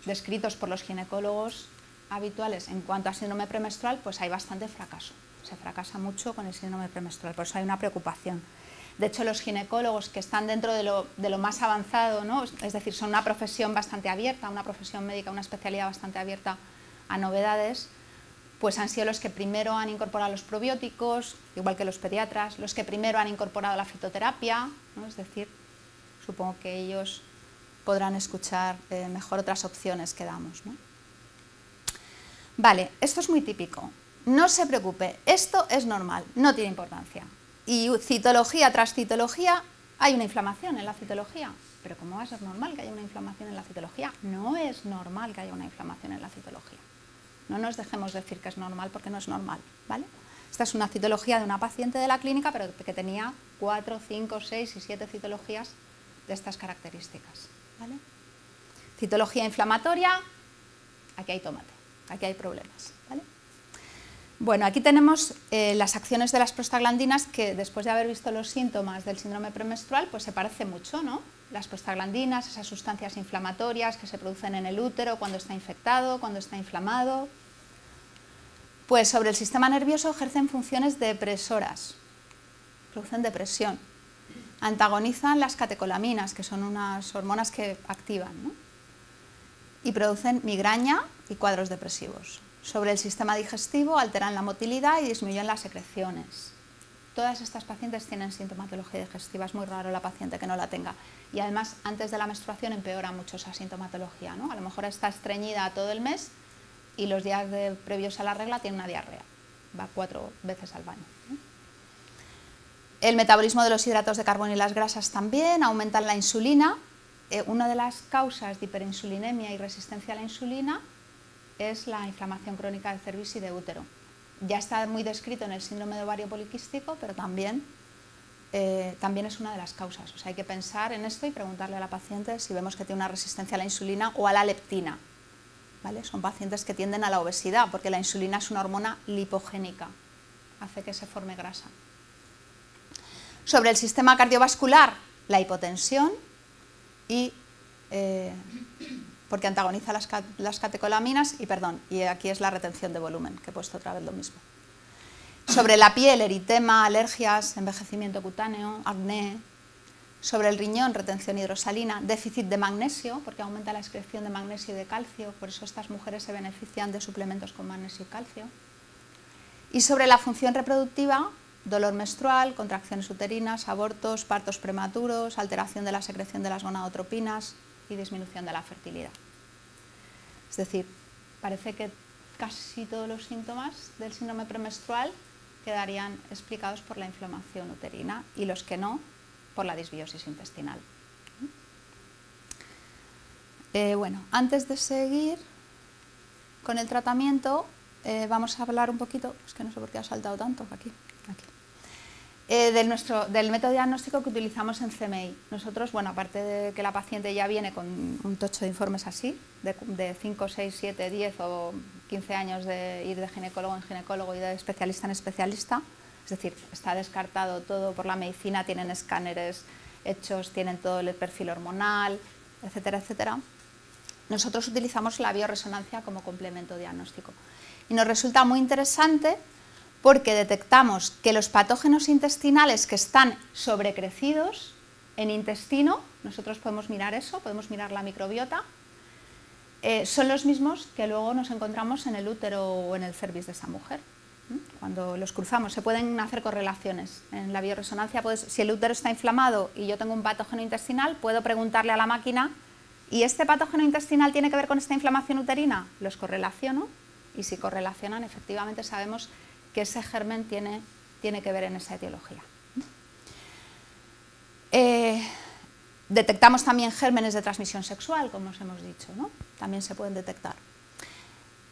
descritos por los ginecólogos habituales en cuanto a síndrome premenstrual, pues hay bastante fracaso. Se fracasa mucho con el síndrome premenstrual, por eso hay una preocupación. De hecho, los ginecólogos que están dentro de lo, de lo más avanzado, ¿no? Es decir, son una profesión bastante abierta, una profesión médica, una especialidad bastante abierta a novedades, pues han sido los que primero han incorporado los probióticos, igual que los pediatras, los que primero han incorporado la fitoterapia, ¿no? Es decir, supongo que ellos podrán escuchar eh, mejor otras opciones que damos, ¿no? Vale, esto es muy típico. No se preocupe, esto es normal, no tiene importancia. Y citología tras citología, hay una inflamación en la citología. Pero ¿cómo va a ser normal que haya una inflamación en la citología? No es normal que haya una inflamación en la citología. No nos dejemos decir que es normal porque no es normal, ¿vale? Esta es una citología de una paciente de la clínica, pero que tenía cuatro, cinco, seis y siete citologías de estas características, ¿vale? Citología inflamatoria, aquí hay tomate, aquí hay problemas, ¿vale? Bueno, aquí tenemos eh, las acciones de las prostaglandinas, que después de haber visto los síntomas del síndrome premenstrual, pues se parece mucho, ¿no? Las prostaglandinas, esas sustancias inflamatorias que se producen en el útero cuando está infectado, cuando está inflamado, pues sobre el sistema nervioso ejercen funciones depresoras, producen depresión, antagonizan las catecolaminas, que son unas hormonas que activan, ¿no? Y producen migraña y cuadros depresivos. Sobre el sistema digestivo alteran la motilidad y disminuyen las secreciones. Todas estas pacientes tienen sintomatología digestiva, es muy raro la paciente que no la tenga. Y además, antes de la menstruación empeora mucho esa sintomatología, ¿no? A lo mejor está estreñida todo el mes y los días de, previos a la regla tiene una diarrea, va cuatro veces al baño, ¿no? El metabolismo de los hidratos de carbono y las grasas también, aumentan la insulina. Eh, una de las causas de hiperinsulinemia y resistencia a la insulina es la inflamación crónica de cerviz y de útero. Ya está muy descrito en el síndrome de ovario poliquístico, pero también eh, también es una de las causas. O sea, hay que pensar en esto y preguntarle a la paciente si vemos que tiene una resistencia a la insulina o a la leptina. ¿Vale? Son pacientes que tienden a la obesidad, porque la insulina es una hormona lipogénica, hace que se forme grasa. Sobre el sistema cardiovascular, la hipotensión, y, eh, porque antagoniza las, las catecolaminas, y perdón, y aquí es la retención de volumen, que he puesto otra vez lo mismo. Sobre la piel, eritema, alergias, envejecimiento cutáneo, acné. Sobre el riñón, retención hidrosalina, déficit de magnesio, porque aumenta la excreción de magnesio y de calcio, por eso estas mujeres se benefician de suplementos con magnesio y calcio. Y sobre la función reproductiva, dolor menstrual, contracciones uterinas, abortos, partos prematuros, alteración de la secreción de las gonadotropinas y disminución de la fertilidad. Es decir, parece que casi todos los síntomas del síndrome premenstrual quedarían explicados por la inflamación uterina, y los que no, por la disbiosis intestinal. Eh, bueno, antes de seguir con el tratamiento, eh, vamos a hablar un poquito, es que no sé por qué ha saltado tanto, aquí, aquí. Eh, del, nuestro, del método diagnóstico que utilizamos en C M I. Nosotros, bueno, aparte de que la paciente ya viene con un tocho de informes así, de, de cinco, seis, siete, diez o quince años de ir de ginecólogo en ginecólogo y de especialista en especialista, es decir, está descartado todo por la medicina, tienen escáneres hechos, tienen todo el perfil hormonal, etcétera, etcétera. Nosotros utilizamos la bioresonancia como complemento diagnóstico. Y nos resulta muy interesante porque detectamos que los patógenos intestinales que están sobrecrecidos en intestino, nosotros podemos mirar eso, podemos mirar la microbiota, eh, son los mismos que luego nos encontramos en el útero o en el cervix de esa mujer. Cuando los cruzamos, se pueden hacer correlaciones. En la bioresonancia, pues, si el útero está inflamado y yo tengo un patógeno intestinal, puedo preguntarle a la máquina, ¿y este patógeno intestinal tiene que ver con esta inflamación uterina? Los correlaciono, y si correlacionan, efectivamente sabemos que ese germen tiene, tiene que ver en esa etiología. Eh, detectamos también gérmenes de transmisión sexual, como os hemos dicho, ¿no? También se pueden detectar.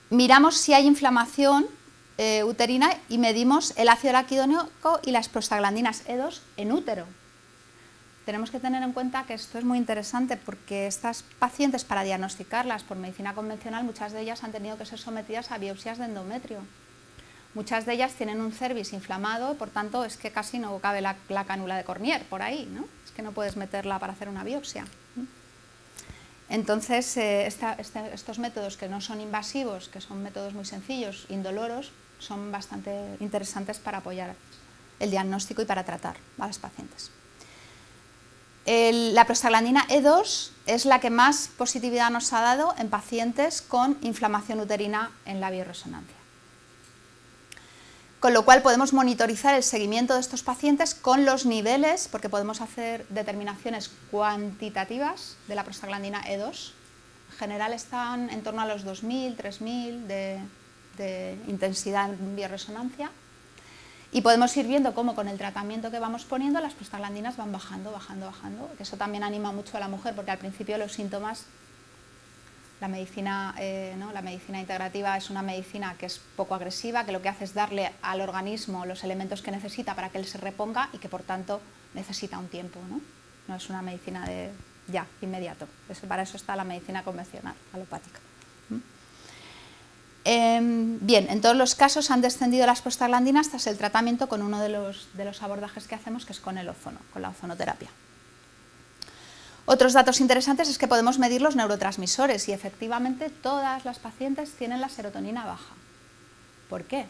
Miramos si hay inflamación Eh, uterina y medimos el ácido araquidónico y las prostaglandinas E dos en útero. Tenemos que tener en cuenta que esto es muy interesante porque estas pacientes, para diagnosticarlas por medicina convencional, muchas de ellas han tenido que ser sometidas a biopsias de endometrio. Muchas de ellas tienen un cervix inflamado, por tanto es que casi no cabe la, la cánula de Cornier por ahí, ¿no? Es que no puedes meterla para hacer una biopsia. Entonces, eh, esta, este, estos métodos que no son invasivos, que son métodos muy sencillos, indoloros, son bastante interesantes para apoyar el diagnóstico y para tratar a las pacientes. El, la prostaglandina E dos es la que más positividad nos ha dado en pacientes con inflamación uterina en la bioresonancia. Con lo cual podemos monitorizar el seguimiento de estos pacientes con los niveles, porque podemos hacer determinaciones cuantitativas de la prostaglandina E dos. En general están en torno a los dos mil, tres mil de, de intensidad en bioresonancia. Y podemos ir viendo cómo con el tratamiento que vamos poniendo las prostaglandinas van bajando, bajando, bajando. Eso también anima mucho a la mujer, porque al principio los síntomas, La medicina, eh, ¿no? la medicina integrativa es una medicina que es poco agresiva, que lo que hace es darle al organismo los elementos que necesita para que él se reponga y que por tanto necesita un tiempo, ¿no? No es una medicina de ya, inmediato. Eso, para eso está la medicina convencional, alopática. ¿Mm? Eh, bien, en todos los casos han descendido las prostaglandinas tras el tratamiento con uno de los, de los abordajes que hacemos, que es con el ozono, con la ozonoterapia. Otros datos interesantes es que podemos medir los neurotransmisores y efectivamente todas las pacientes tienen la serotonina baja. ¿Por qué?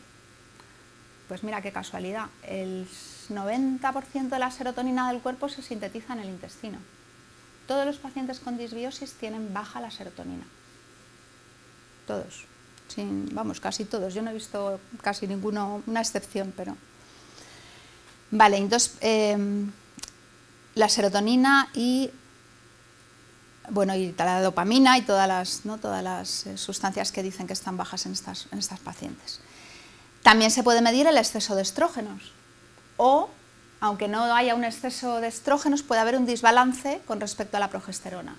Pues mira qué casualidad, el noventa por ciento de la serotonina del cuerpo se sintetiza en el intestino. Todos los pacientes con disbiosis tienen baja la serotonina. Todos, sin, vamos, casi todos, yo no he visto casi ninguno, una excepción, pero... Vale, entonces eh, la serotonina y... Bueno, y la dopamina y todas las, ¿no? todas las sustancias que dicen que están bajas en estas, en estas pacientes. También se puede medir el exceso de estrógenos o, aunque no haya un exceso de estrógenos, puede haber un desbalance con respecto a la progesterona.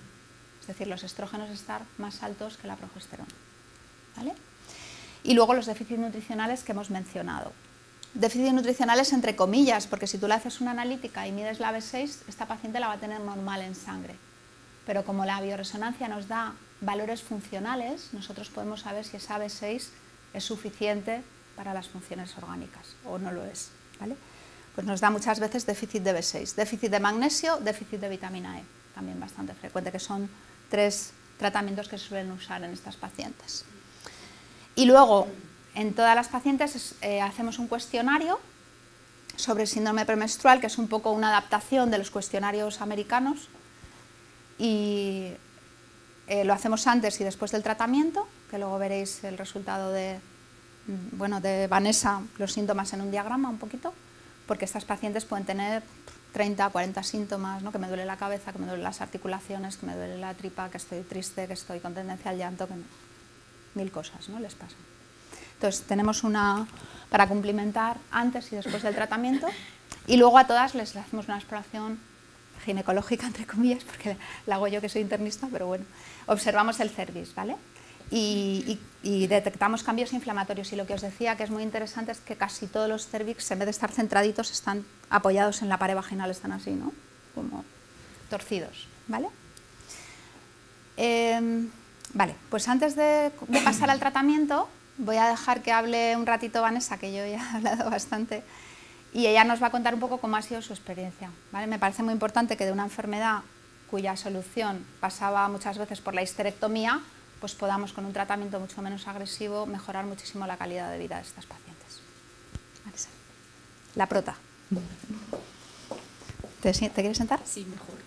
Es decir, los estrógenos están más altos que la progesterona. ¿Vale? Y luego los déficits nutricionales que hemos mencionado. déficits nutricionales entre comillas, porque si tú le haces una analítica y mides la B seis, esta paciente la va a tener normal en sangre. Pero como la bioresonancia nos da valores funcionales, nosotros podemos saber si esa B seis es suficiente para las funciones orgánicas o no lo es, ¿vale? Pues nos da muchas veces déficit de B seis, déficit de magnesio, déficit de vitamina E, también bastante frecuente, que son tres tratamientos que se suelen usar en estas pacientes. Y luego, en todas las pacientes eh, hacemos un cuestionario sobre síndrome premenstrual, que es un poco una adaptación de los cuestionarios americanos, y eh, lo hacemos antes y después del tratamiento, que luego veréis el resultado de, bueno, de Vanessa, los síntomas en un diagrama un poquito, porque estas pacientes pueden tener treinta, cuarenta síntomas, ¿no? Que me duele la cabeza, que me duelen las articulaciones, que me duele la tripa, que estoy triste, que estoy con tendencia al llanto, que no. Mil cosas, ¿no? Les pasa. Entonces tenemos una para cumplimentar antes y después del tratamiento, y luego a todas les hacemos una exploración ginecológica, entre comillas, porque la hago yo que soy internista, pero bueno, observamos el cervix, ¿vale? Y, y, y detectamos cambios inflamatorios, y lo que os decía que es muy interesante es que casi todos los cervix, en vez de estar centraditos, están apoyados en la pared vaginal, están así, ¿no? Como torcidos, ¿vale? Eh, vale, pues antes de, de pasar al tratamiento, voy a dejar que hable un ratito Vanessa, que yo ya he hablado bastante, y ella nos va a contar un poco cómo ha sido su experiencia, ¿vale? Me parece muy importante que de una enfermedad cuya solución pasaba muchas veces por la histerectomía, pues podamos con un tratamiento mucho menos agresivo mejorar muchísimo la calidad de vida de estas pacientes. Vanessa, la prota. ¿Te, ¿Te quieres sentar? Sí, mejor.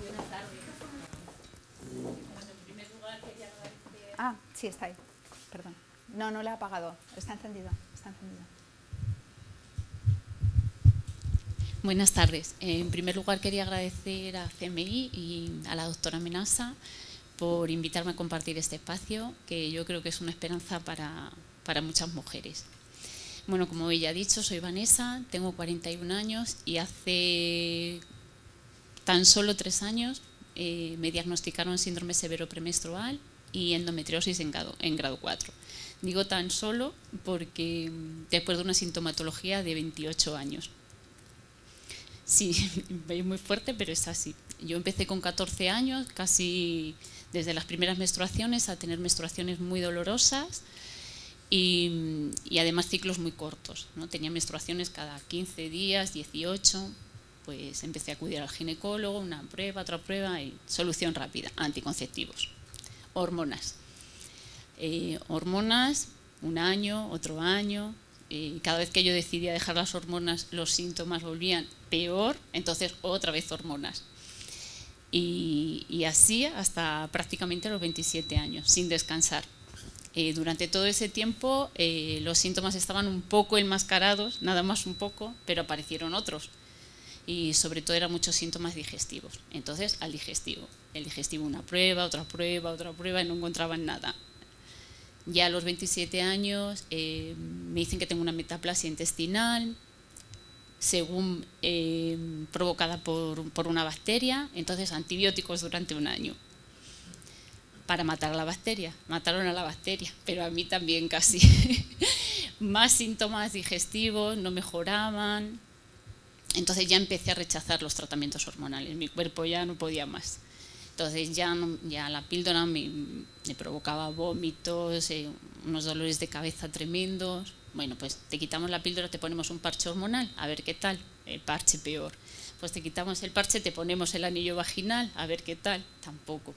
Buenas tardes. En primer lugar quería agradecer... Ah, sí, está ahí. Perdón. No, no la he apagado. Está encendido. Está encendido. Buenas tardes. En primer lugar quería agradecer a C M I y a la doctora Menassa por invitarme a compartir este espacio, que yo creo que es una esperanza para, para muchas mujeres. Bueno, como ella ha dicho, soy Vanessa, tengo cuarenta y un años y hace tan solo tres años eh, me diagnosticaron síndrome severo premenstrual y endometriosis en grado, en grado cuatro. Digo tan solo porque después de una sintomatología de veintiocho años. Sí, es muy fuerte, pero es así. Yo empecé con catorce años, casi desde las primeras menstruaciones, a tener menstruaciones muy dolorosas y, y además ciclos muy cortos, ¿no? Tenía menstruaciones cada quince días, dieciocho, pues empecé a acudir al ginecólogo, una prueba, otra prueba y solución rápida, anticonceptivos, hormonas. Eh, hormonas, un año, otro año... Cada vez que yo decidía dejar las hormonas, los síntomas volvían peor, entonces otra vez hormonas. Y, y así hasta prácticamente los veintisiete años, sin descansar. Eh, durante todo ese tiempo eh, los síntomas estaban un poco enmascarados, nada más un poco, pero aparecieron otros. Y sobre todo eran muchos síntomas digestivos. Entonces al digestivo. El digestivo una prueba, otra prueba, otra prueba y no encontraban nada. Ya a los veintisiete años eh, me dicen que tengo una metaplasia intestinal, según eh, provocada por, por una bacteria, entonces antibióticos durante un año para matar a la bacteria. Mataron a la bacteria, pero a mí también casi. Más síntomas digestivos, no mejoraban. Entonces ya empecé a rechazar los tratamientos hormonales, mi cuerpo ya no podía más. Entonces ya, ya la píldora me, me provocaba vómitos, eh, unos dolores de cabeza tremendos. Bueno, pues te quitamos la píldora, te ponemos un parche hormonal, a ver qué tal, el parche peor. Pues te quitamos el parche, te ponemos el anillo vaginal, a ver qué tal, tampoco.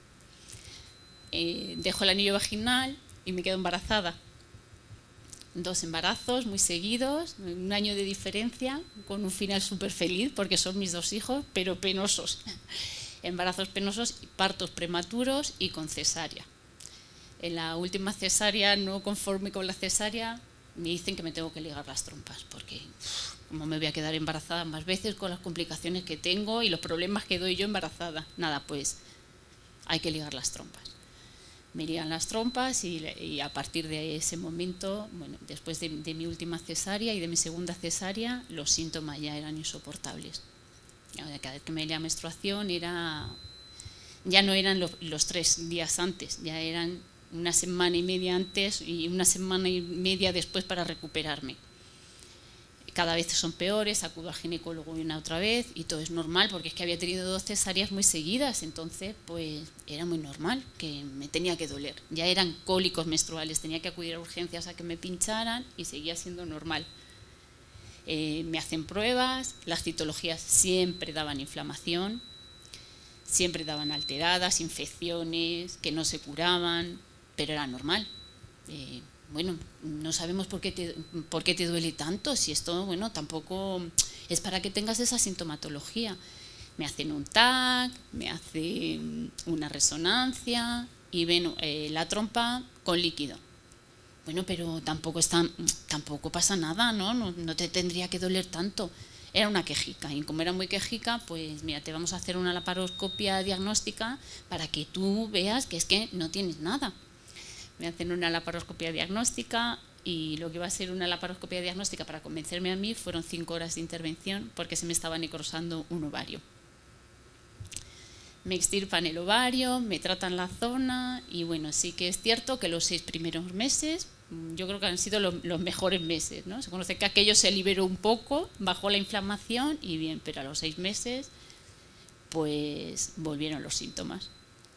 Eh, dejo el anillo vaginal y me quedo embarazada. Dos embarazos muy seguidos, un año de diferencia, con un final súper feliz porque son mis dos hijos, pero penosos. Embarazos penosos, partos prematuros y con cesárea. En la última cesárea, no conforme con la cesárea, me dicen que me tengo que ligar las trompas, porque como me voy a quedar embarazada más veces con las complicaciones que tengo y los problemas que doy yo embarazada. Nada, pues hay que ligar las trompas. Me ligan las trompas y, y a partir de ese momento, bueno, después de, de mi última cesárea y de mi segunda cesárea, los síntomas ya eran insoportables. Cada vez que me venía la menstruación era, ya no eran los, los tres días antes, ya eran una semana y media antes y una semana y media después para recuperarme. Cada vez son peores, acudo al ginecólogo una otra vez y todo es normal, porque es que había tenido dos cesáreas muy seguidas, entonces pues era muy normal que me tenía que doler. Ya eran cólicos menstruales, tenía que acudir a urgencias a que me pincharan y seguía siendo normal. Eh, me hacen pruebas, las citologías siempre daban inflamación, siempre daban alteradas, infecciones que no se curaban, pero era normal. Eh, Bueno, no sabemos por qué, te, por qué te duele tanto, si esto, bueno, tampoco es para que tengas esa sintomatología. Me hacen un T A C, me hacen una resonancia y ven eh, la trompa con líquido. Bueno, pero tampoco, está, tampoco pasa nada, ¿no? ¿no? No te tendría que doler tanto. Era una quejica y como era muy quejica, pues mira, te vamos a hacer una laparoscopia diagnóstica para que tú veas que es que no tienes nada. Me hacen una laparoscopia diagnóstica y lo que iba a ser una laparoscopia diagnóstica para convencerme a mí fueron cinco horas de intervención porque se me estaba necrosando un ovario. Me extirpan el ovario, me tratan la zona y bueno, sí que es cierto que los seis primeros meses yo creo que han sido los, los mejores meses, ¿no? Se conoce que aquello se liberó un poco, bajó la inflamación y bien, pero a los seis meses pues volvieron los síntomas,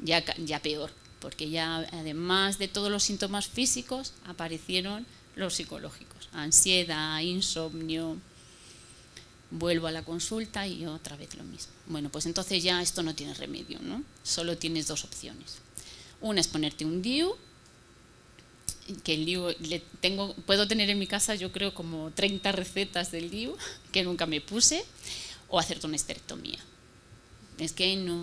ya, ya peor. Porque ya además de todos los síntomas físicos aparecieron los psicológicos, ansiedad, insomnio, vuelvo a la consulta y otra vez lo mismo. Bueno, pues entonces ya esto no tiene remedio, ¿no? Solo tienes dos opciones. Una es ponerte un D I U, que el D I U le tengo, puedo tener en mi casa yo creo como treinta recetas del D I U que nunca me puse, o hacerte una esterectomía. Es que no,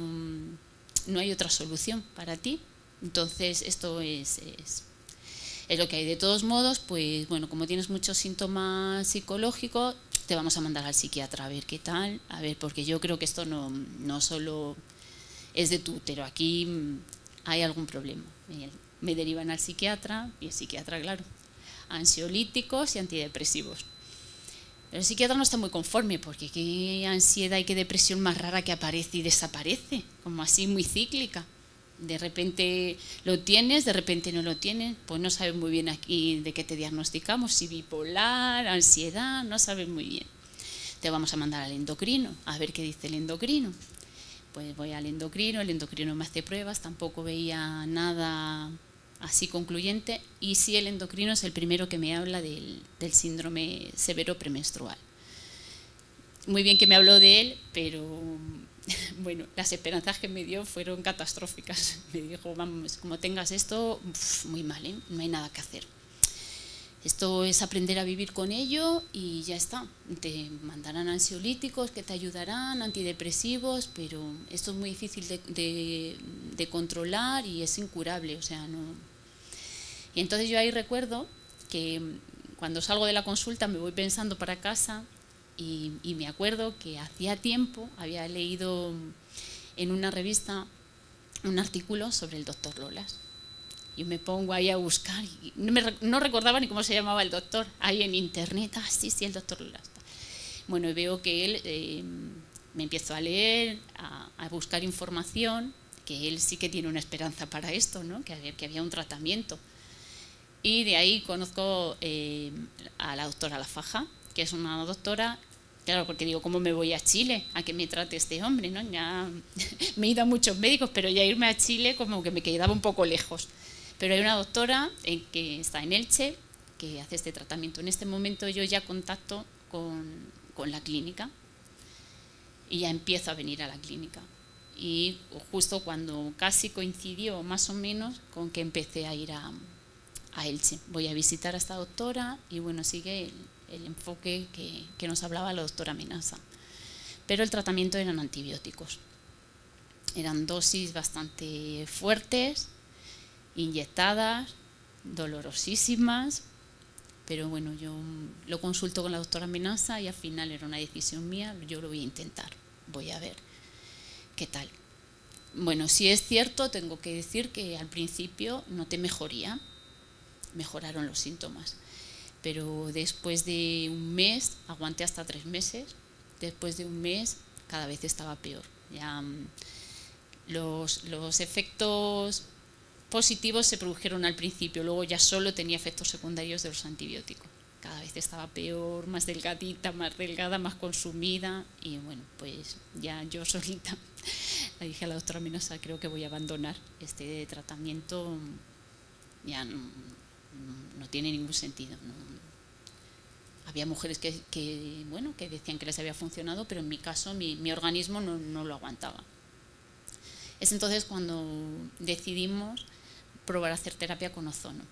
no hay otra solución para ti. Entonces, esto es, es, es lo que hay. De todos modos, pues bueno, como tienes muchos síntomas psicológicos, te vamos a mandar al psiquiatra a ver qué tal, a ver, porque yo creo que esto no, no solo es de tu útero, aquí hay algún problema. Me derivan al psiquiatra, y el psiquiatra, claro, ansiolíticos y antidepresivos. Pero el psiquiatra no está muy conforme, porque qué ansiedad y qué depresión más rara que aparece y desaparece, como así muy cíclica. De repente lo tienes, de repente no lo tienes, pues no sabes muy bien aquí de qué te diagnosticamos, si bipolar, ansiedad, no sabes muy bien. Te vamos a mandar al endocrino, a ver qué dice el endocrino. Pues voy al endocrino, el endocrino me hace pruebas, tampoco veía nada así concluyente, y sí, el endocrino es el primero que me habla del, del síndrome severo premenstrual. Muy bien que me habló de él, pero bueno, las esperanzas que me dio fueron catastróficas. Me dijo, vamos, como tengas esto, uf, muy mal, ¿eh? No hay nada que hacer. Esto es aprender a vivir con ello y ya está. Te mandarán ansiolíticos que te ayudarán, antidepresivos, pero esto es muy difícil de, de, de controlar y es incurable, o sea, no. Y entonces yo ahí recuerdo que cuando salgo de la consulta me voy pensando para casa. Y, y me acuerdo que hacía tiempo había leído en una revista un artículo sobre el doctor Lolas. Yo me pongo ahí a buscar, y no, me, no recordaba ni cómo se llamaba el doctor, ahí en internet, ah, sí, sí, el doctor Lolas. Bueno, veo que él, eh, me empiezo a leer, a, a buscar información, que él sí que tiene una esperanza para esto, ¿no? que, que había un tratamiento. Y de ahí conozco eh, a la doctora Lafaja, que es una doctora, claro, porque digo, ¿cómo me voy a Chile a que me trate este hombre, ¿no? Ya me he ido a muchos médicos, pero ya irme a Chile como que me quedaba un poco lejos. Pero hay una doctora en que está en Elche, que hace este tratamiento. En este momento yo ya contacto con, con la clínica y ya empiezo a venir a la clínica. Y justo cuando casi coincidió, más o menos, con que empecé a ir a, a Elche. Voy a visitar a esta doctora y bueno, sigue el, el enfoque que, que nos hablaba la doctora Menassa. Pero el tratamiento eran antibióticos. Eran dosis bastante fuertes, inyectadas, dolorosísimas, pero bueno, yo lo consulto con la doctora Menassa y al final era una decisión mía, yo lo voy a intentar, voy a ver qué tal. Bueno, si es cierto, tengo que decir que al principio no te mejoría, mejoraron los síntomas. Pero después de un mes, aguanté hasta tres meses, después de un mes cada vez estaba peor. Ya, los, los efectos positivos se produjeron al principio, luego ya solo tenía efectos secundarios de los antibióticos. Cada vez estaba peor, más delgadita, más delgada, más consumida, y bueno, pues ya yo solita le dije a la doctora Menassa, creo que voy a abandonar este tratamiento, ya no, no tiene ningún sentido, ¿no? Había mujeres que, que, bueno, que decían que les había funcionado, pero en mi caso mi, mi organismo no, no lo aguantaba. Es entonces cuando decidimos probar a hacer terapia con ozono.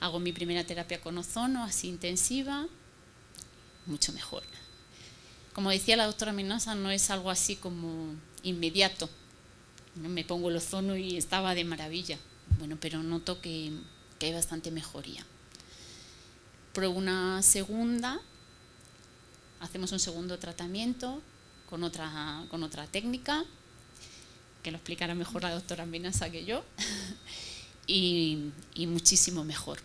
Hago mi primera terapia con ozono, así intensiva, mucho mejor. Como decía la doctora Menassa, no es algo así como inmediato. Me pongo el ozono y estaba de maravilla. Bueno, pero noto que, que hay bastante mejoría. Pruebo una segunda, hacemos un segundo tratamiento con otra, con otra técnica, que lo explicará mejor la doctora Menassa que yo, y, y muchísimo mejor,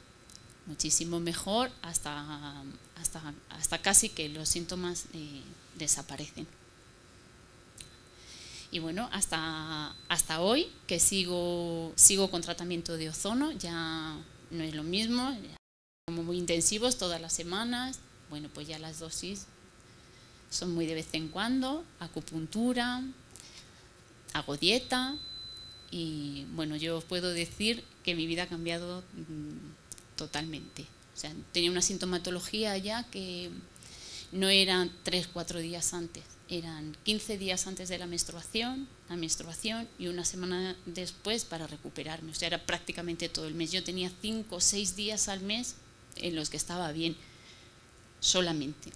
muchísimo mejor hasta, hasta, hasta casi que los síntomas eh, desaparecen. Y bueno, hasta, hasta hoy que sigo, sigo con tratamiento de ozono, ya no es lo mismo, como muy intensivos todas las semanas, bueno, pues ya las dosis son muy de vez en cuando, acupuntura, hago dieta y bueno, yo os puedo decir que mi vida ha cambiado mmm, totalmente. O sea, tenía una sintomatología ya que no eran tres, cuatro días antes, eran quince días antes de la menstruación, la menstruación y una semana después para recuperarme, o sea, era prácticamente todo el mes. Yo tenía cinco o seis días al mes en los que estaba bien, solamente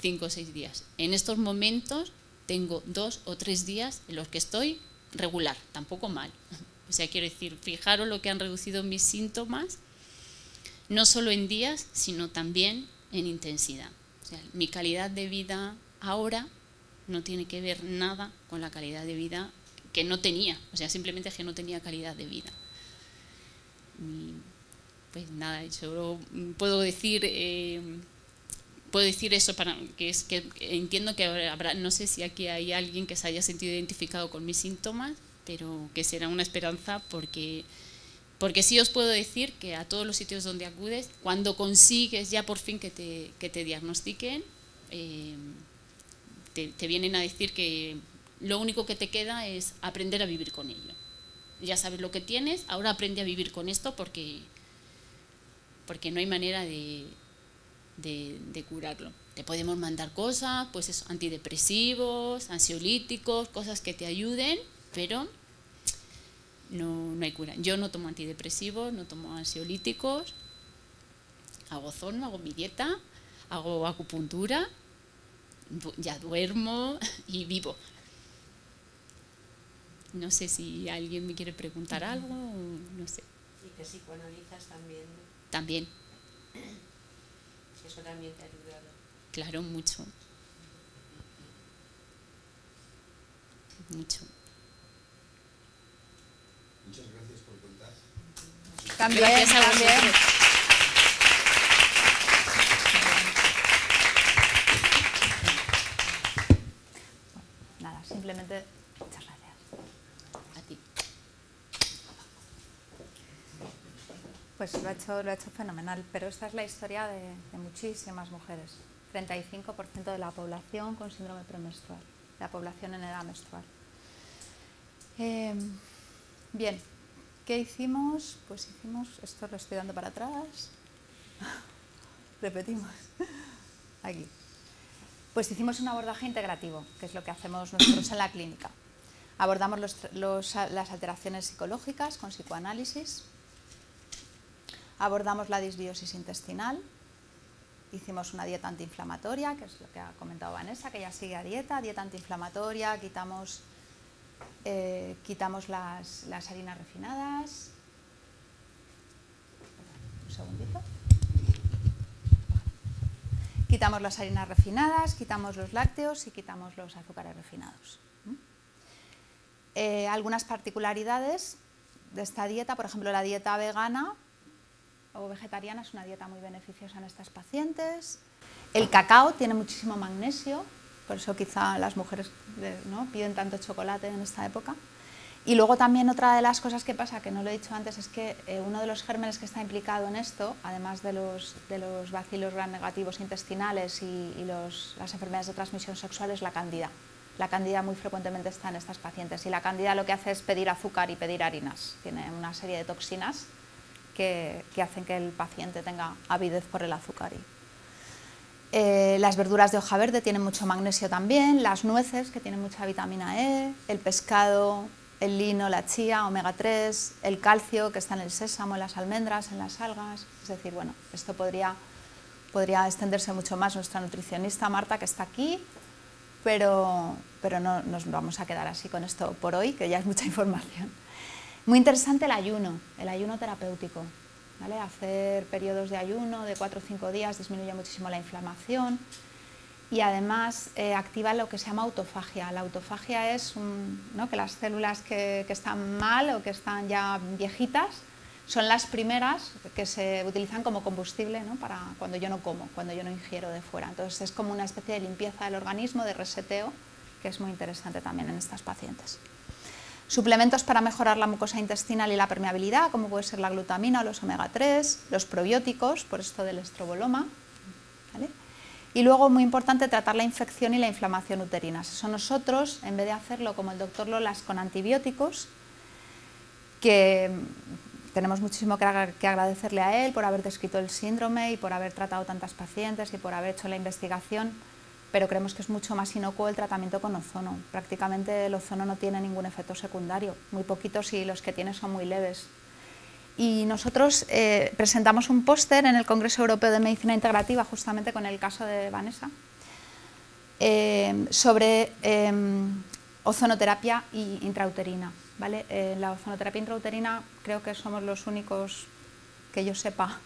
cinco o seis días. En estos momentos tengo dos o tres días en los que estoy regular, tampoco mal. O sea, quiero decir, fijaros lo que han reducido mis síntomas, no solo en días, sino también en intensidad. O sea, mi calidad de vida ahora no tiene que ver nada con la calidad de vida que no tenía. O sea, simplemente es que no tenía calidad de vida. Y pues nada, yo puedo decir, eh, puedo decir eso, para, que es que entiendo que habrá, no sé si aquí hay alguien que se haya sentido identificado con mis síntomas, pero que será una esperanza porque, porque sí os puedo decir que a todos los sitios donde acudes, cuando consigues ya por fin que te, que te diagnostiquen, eh, te, te vienen a decir que lo único que te queda es aprender a vivir con ello. Ya sabes lo que tienes, ahora aprende a vivir con esto porque... porque no hay manera de, de, de curarlo. Te podemos mandar cosas, pues eso, antidepresivos, ansiolíticos, cosas que te ayuden, pero no, no hay cura. Yo no tomo antidepresivos, no tomo ansiolíticos, hago ozono, hago mi dieta, hago acupuntura, ya duermo y vivo. No sé si alguien me quiere preguntar algo, no sé. Y te psicoanalizas también, ¿no? También. Eso también te ha ayudado. Claro, mucho. Mucho. Muchas gracias por contar. También, gracias a vosotros. También. Nada, simplemente muchas gracias. Pues lo ha hecho, lo ha hecho fenomenal, pero esta es la historia de, de muchísimas mujeres. treinta y cinco por ciento de la población con síndrome premenstrual, la población en edad menstrual. Eh, bien, ¿qué hicimos? Pues hicimos, esto lo estoy dando para atrás, repetimos, aquí. Pues hicimos un abordaje integrativo, que es lo que hacemos nosotros en la clínica. Abordamos los, los, las alteraciones psicológicas con psicoanálisis. Abordamos la disbiosis intestinal, hicimos una dieta antiinflamatoria, que es lo que ha comentado Vanessa, que ya sigue a dieta, dieta antiinflamatoria, quitamos, eh, quitamos las, las harinas refinadas. Un segundito. Quitamos las harinas refinadas, quitamos los lácteos y quitamos los azúcares refinados. Eh, algunas particularidades de esta dieta, por ejemplo, la dieta vegana o vegetariana es una dieta muy beneficiosa en estas pacientes. El cacao tiene muchísimo magnesio, por eso quizá las mujeres, ¿no?, piden tanto chocolate en esta época. Y luego también otra de las cosas que pasa, que no lo he dicho antes, es que eh, uno de los gérmenes que está implicado en esto, además de los, de los bacilos gram-negativos intestinales y, y los, las enfermedades de transmisión sexual, es la cándida. La cándida muy frecuentemente está en estas pacientes y la cándida lo que hace es pedir azúcar y pedir harinas. Tiene una serie de toxinas que, que hacen que el paciente tenga avidez por el azúcar. Y, Eh, las verduras de hoja verde tienen mucho magnesio también, las nueces que tienen mucha vitamina E, el pescado, el lino, la chía, omega tres, el calcio que está en el sésamo, en las almendras, en las algas. Es decir, bueno, esto podría, podría extenderse mucho más. Nuestra nutricionista Marta, que está aquí, pero, pero no nos vamos a quedar así con esto por hoy, que ya es mucha información. Muy interesante el ayuno, el ayuno terapéutico. ¿Vale? Hacer periodos de ayuno de cuatro o cinco días disminuye muchísimo la inflamación y además eh, activa lo que se llama autofagia. La autofagia es un, ¿no? que las células que, que están mal o que están ya viejitas son las primeras que se utilizan como combustible, ¿no? para cuando yo no como, cuando yo no ingiero de fuera. Entonces es como una especie de limpieza del organismo, de reseteo, que es muy interesante también en estas pacientes. Suplementos para mejorar la mucosa intestinal y la permeabilidad, como puede ser la glutamina o los omega tres, los probióticos, por esto del estroboloma, ¿vale? Y luego, muy importante, tratar la infección y la inflamación uterinas. Eso nosotros, en vez de hacerlo como el doctor Lolas con antibióticos, que tenemos muchísimo que agradecerle a él por haber descrito el síndrome y por haber tratado tantas pacientes y por haber hecho la investigación, pero creemos que es mucho más inocuo el tratamiento con ozono. Prácticamente el ozono no tiene ningún efecto secundario, muy poquitos y los que tiene son muy leves. Y nosotros eh, presentamos un póster en el Congreso Europeo de Medicina Integrativa, justamente con el caso de Vanessa, eh, sobre eh, ozonoterapia y intrauterina. ¿Vale? Eh, la ozonoterapia intrauterina creo que somos los únicos que yo sepa.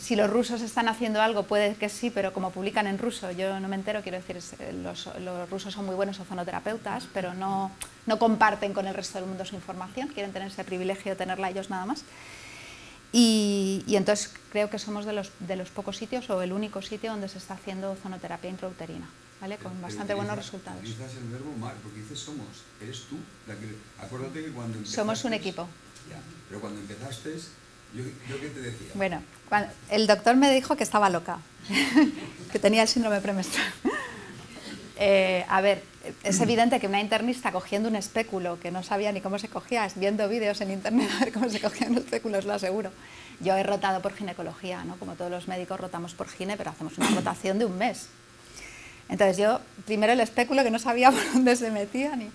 Si los rusos están haciendo algo, puede que sí, pero como publican en ruso, yo no me entero, quiero decir, los, los rusos son muy buenos ozonoterapeutas, pero no, no comparten con el resto del mundo su información, quieren tener ese privilegio de tenerla ellos nada más. Y, y entonces creo que somos de los, de los pocos sitios, o el único sitio donde se está haciendo ozonoterapia intrauterina, ¿vale? Con pero, bastante pero buenos resultados. Utilizas el verbo mal, porque dices somos, eres tú. La que, acuérdate que cuando empezaste, somos un equipo. Ya, pero cuando empezaste... Yo, ¿yo qué te decía? Bueno, el doctor me dijo que estaba loca, que tenía el síndrome premenstrual. Eh, a ver, es evidente que una internista cogiendo un espéculo, que no sabía ni cómo se cogía, viendo vídeos en internet a ver cómo se cogían los espéculos, lo aseguro. Yo he rotado por ginecología, ¿no? Como todos los médicos rotamos por gine, pero hacemos una rotación de un mes. Entonces yo, primero el espéculo, que no sabía por dónde se metía, ni...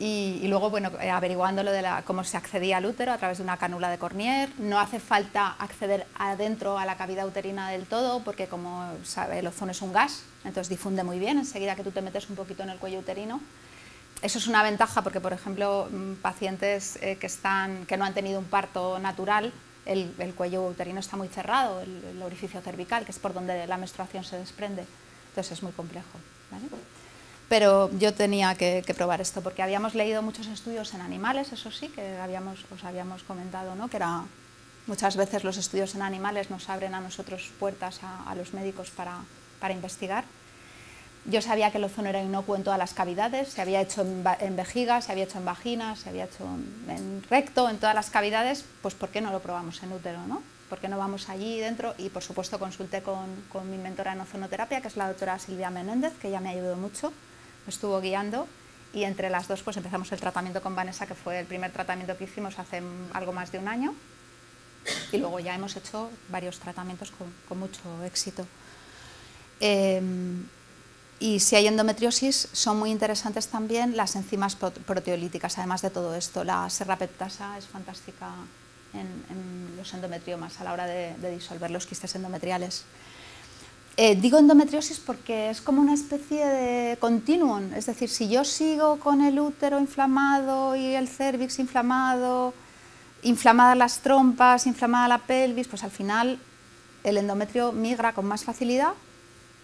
Y, y luego, bueno, averiguando lo de la, cómo se accedía al útero a través de una cánula de Cornier. No hace falta acceder adentro a la cavidad uterina del todo, porque como sabe, el ozono es un gas, entonces difunde muy bien enseguida que tú te metes un poquito en el cuello uterino. Eso es una ventaja porque, por ejemplo, pacientes eh, que, están, que no han tenido un parto natural, el, el cuello uterino está muy cerrado, el, el orificio cervical, que es por donde la menstruación se desprende. Entonces es muy complejo, ¿vale? Pero yo tenía que, que probar esto, porque habíamos leído muchos estudios en animales, eso sí, que habíamos, os habíamos comentado, ¿no? que era, muchas veces los estudios en animales nos abren a nosotros puertas, a, a los médicos, para, para investigar. Yo sabía que el ozono era inocuo en todas las cavidades, se había hecho en, en vejiga, se había hecho en vagina, se había hecho en, en recto, en todas las cavidades, pues ¿por qué no lo probamos en útero, no? ¿Por qué no vamos allí dentro? Y por supuesto consulté con, con mi mentora en ozonoterapia, que es la doctora Silvia Menéndez, que ella me ayudó mucho. Estuvo guiando y entre las dos pues empezamos el tratamiento con Vanessa, que fue el primer tratamiento que hicimos hace algo más de un año, y luego ya hemos hecho varios tratamientos con, con mucho éxito. Eh, y si hay endometriosis, son muy interesantes también las enzimas proteolíticas, además de todo esto. La serrapeptasa es fantástica en, en los endometriomas a la hora de, de disolver los quistes endometriales. Eh, digo endometriosis porque es como una especie de continuum, es decir, si yo sigo con el útero inflamado y el cérvix inflamado, inflamadas las trompas, inflamada la pelvis, pues al final el endometrio migra con más facilidad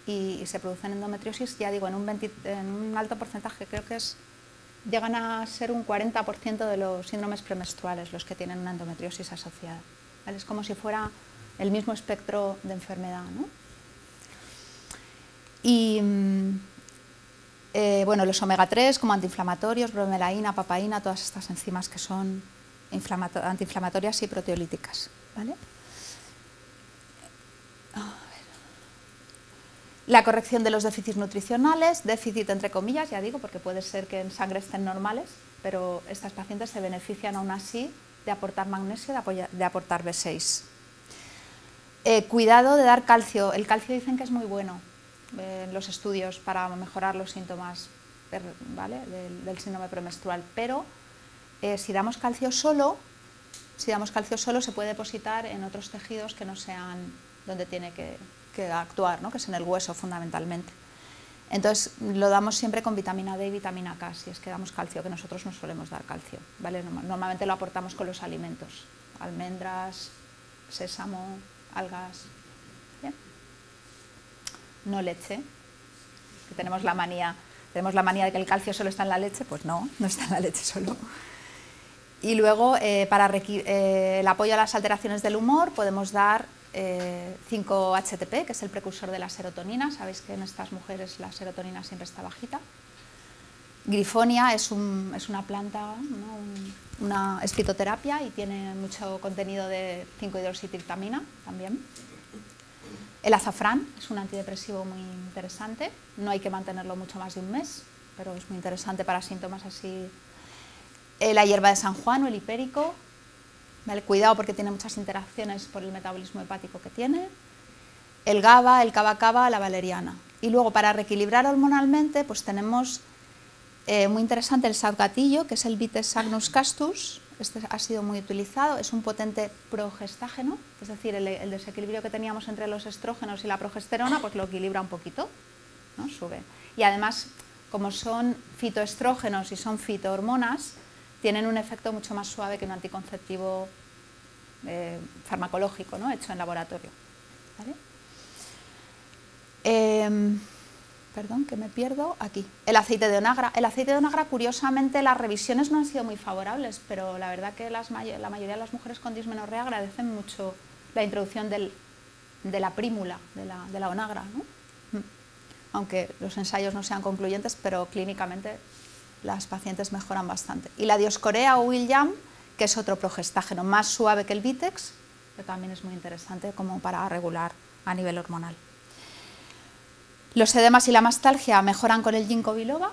y, y se produce en endometriosis, ya digo, en un, veinte, en un alto porcentaje, creo que es, llegan a ser un cuarenta por ciento de los síndromes premenstruales los que tienen una endometriosis asociada, ¿vale? Es como si fuera el mismo espectro de enfermedad, ¿no? Y, Eh, bueno, los omega tres como antiinflamatorios, bromelaína, papaína, todas estas enzimas que son antiinflamatorias y proteolíticas, ¿vale? La corrección de los déficits nutricionales, déficit entre comillas, ya digo, porque puede ser que en sangre estén normales, pero estas pacientes se benefician aún así de aportar magnesio, de, apoya, de aportar B seis. Eh, cuidado de dar calcio, el calcio dicen que es muy bueno. En los estudios para mejorar los síntomas, ¿vale?, del, del síndrome premenstrual, pero eh, si damos calcio solo, si damos calcio solo se puede depositar en otros tejidos que no sean donde tiene que, que actuar, ¿no?, que es en el hueso fundamentalmente. Entonces lo damos siempre con vitamina D y vitamina K, si es que damos calcio, que nosotros no solemos dar calcio, ¿vale? Normalmente lo aportamos con los alimentos, almendras, sésamo, algas. No leche, que tenemos la manía, tenemos la manía de que el calcio solo está en la leche, pues no, no está en la leche solo. Y luego, eh, para eh, el apoyo a las alteraciones del humor, podemos dar eh, cinco H T P, que es el precursor de la serotonina. Sabéis que en estas mujeres la serotonina siempre está bajita. Grifonia es, un, es una planta, ¿no?, un, una fitoterapia y tiene mucho contenido de cinco hidroxitriptamina también. El azafrán es un antidepresivo muy interesante, no hay que mantenerlo mucho más de un mes, pero es muy interesante para síntomas así. Eh, la hierba de San Juan o el hipérico, ¿vale? Cuidado porque tiene muchas interacciones por el metabolismo hepático que tiene. El GABA, el cava-cava, la valeriana. Y luego para reequilibrar hormonalmente pues tenemos eh, muy interesante el sacatillo, que es el Vitis Sagnus Castus. Este ha sido muy utilizado, es un potente progestágeno, es decir, el, el desequilibrio que teníamos entre los estrógenos y la progesterona, pues lo equilibra un poquito, ¿no?, sube. Y además, como son fitoestrógenos y son fitohormonas, tienen un efecto mucho más suave que un anticonceptivo eh, farmacológico, ¿no?, hecho en laboratorio, ¿vale? Eh, Perdón, que me pierdo aquí. El aceite de onagra. El aceite de onagra, curiosamente, las revisiones no han sido muy favorables, pero la verdad que las may la mayoría de las mujeres con dismenorrea agradecen mucho la introducción del, de la prímula, de la, de la onagra, ¿no? Aunque los ensayos no sean concluyentes, pero clínicamente las pacientes mejoran bastante. Y la dioscorea o William, que es otro progestágeno más suave que el Vitex, que también es muy interesante como para regular a nivel hormonal. Los edemas y la mastalgia mejoran con el ginkgo biloba.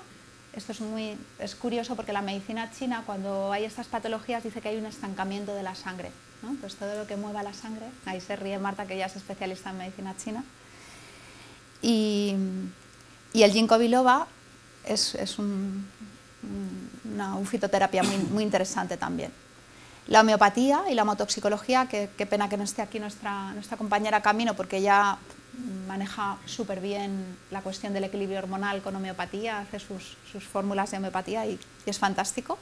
Esto es muy es curioso porque la medicina china, cuando hay estas patologías, dice que hay un estancamiento de la sangre, ¿no? Entonces todo lo que mueva la sangre, ahí se ríe Marta, que ya es especialista en medicina china. Y, y el ginkgo biloba es, es un, una un fitoterapia muy, muy interesante también. La homeopatía y la homotoxicología, que, qué pena que no esté aquí nuestra, nuestra compañera Camino, porque ya maneja súper bien la cuestión del equilibrio hormonal con homeopatía, hace sus, sus fórmulas de homeopatía y, y es fantástico.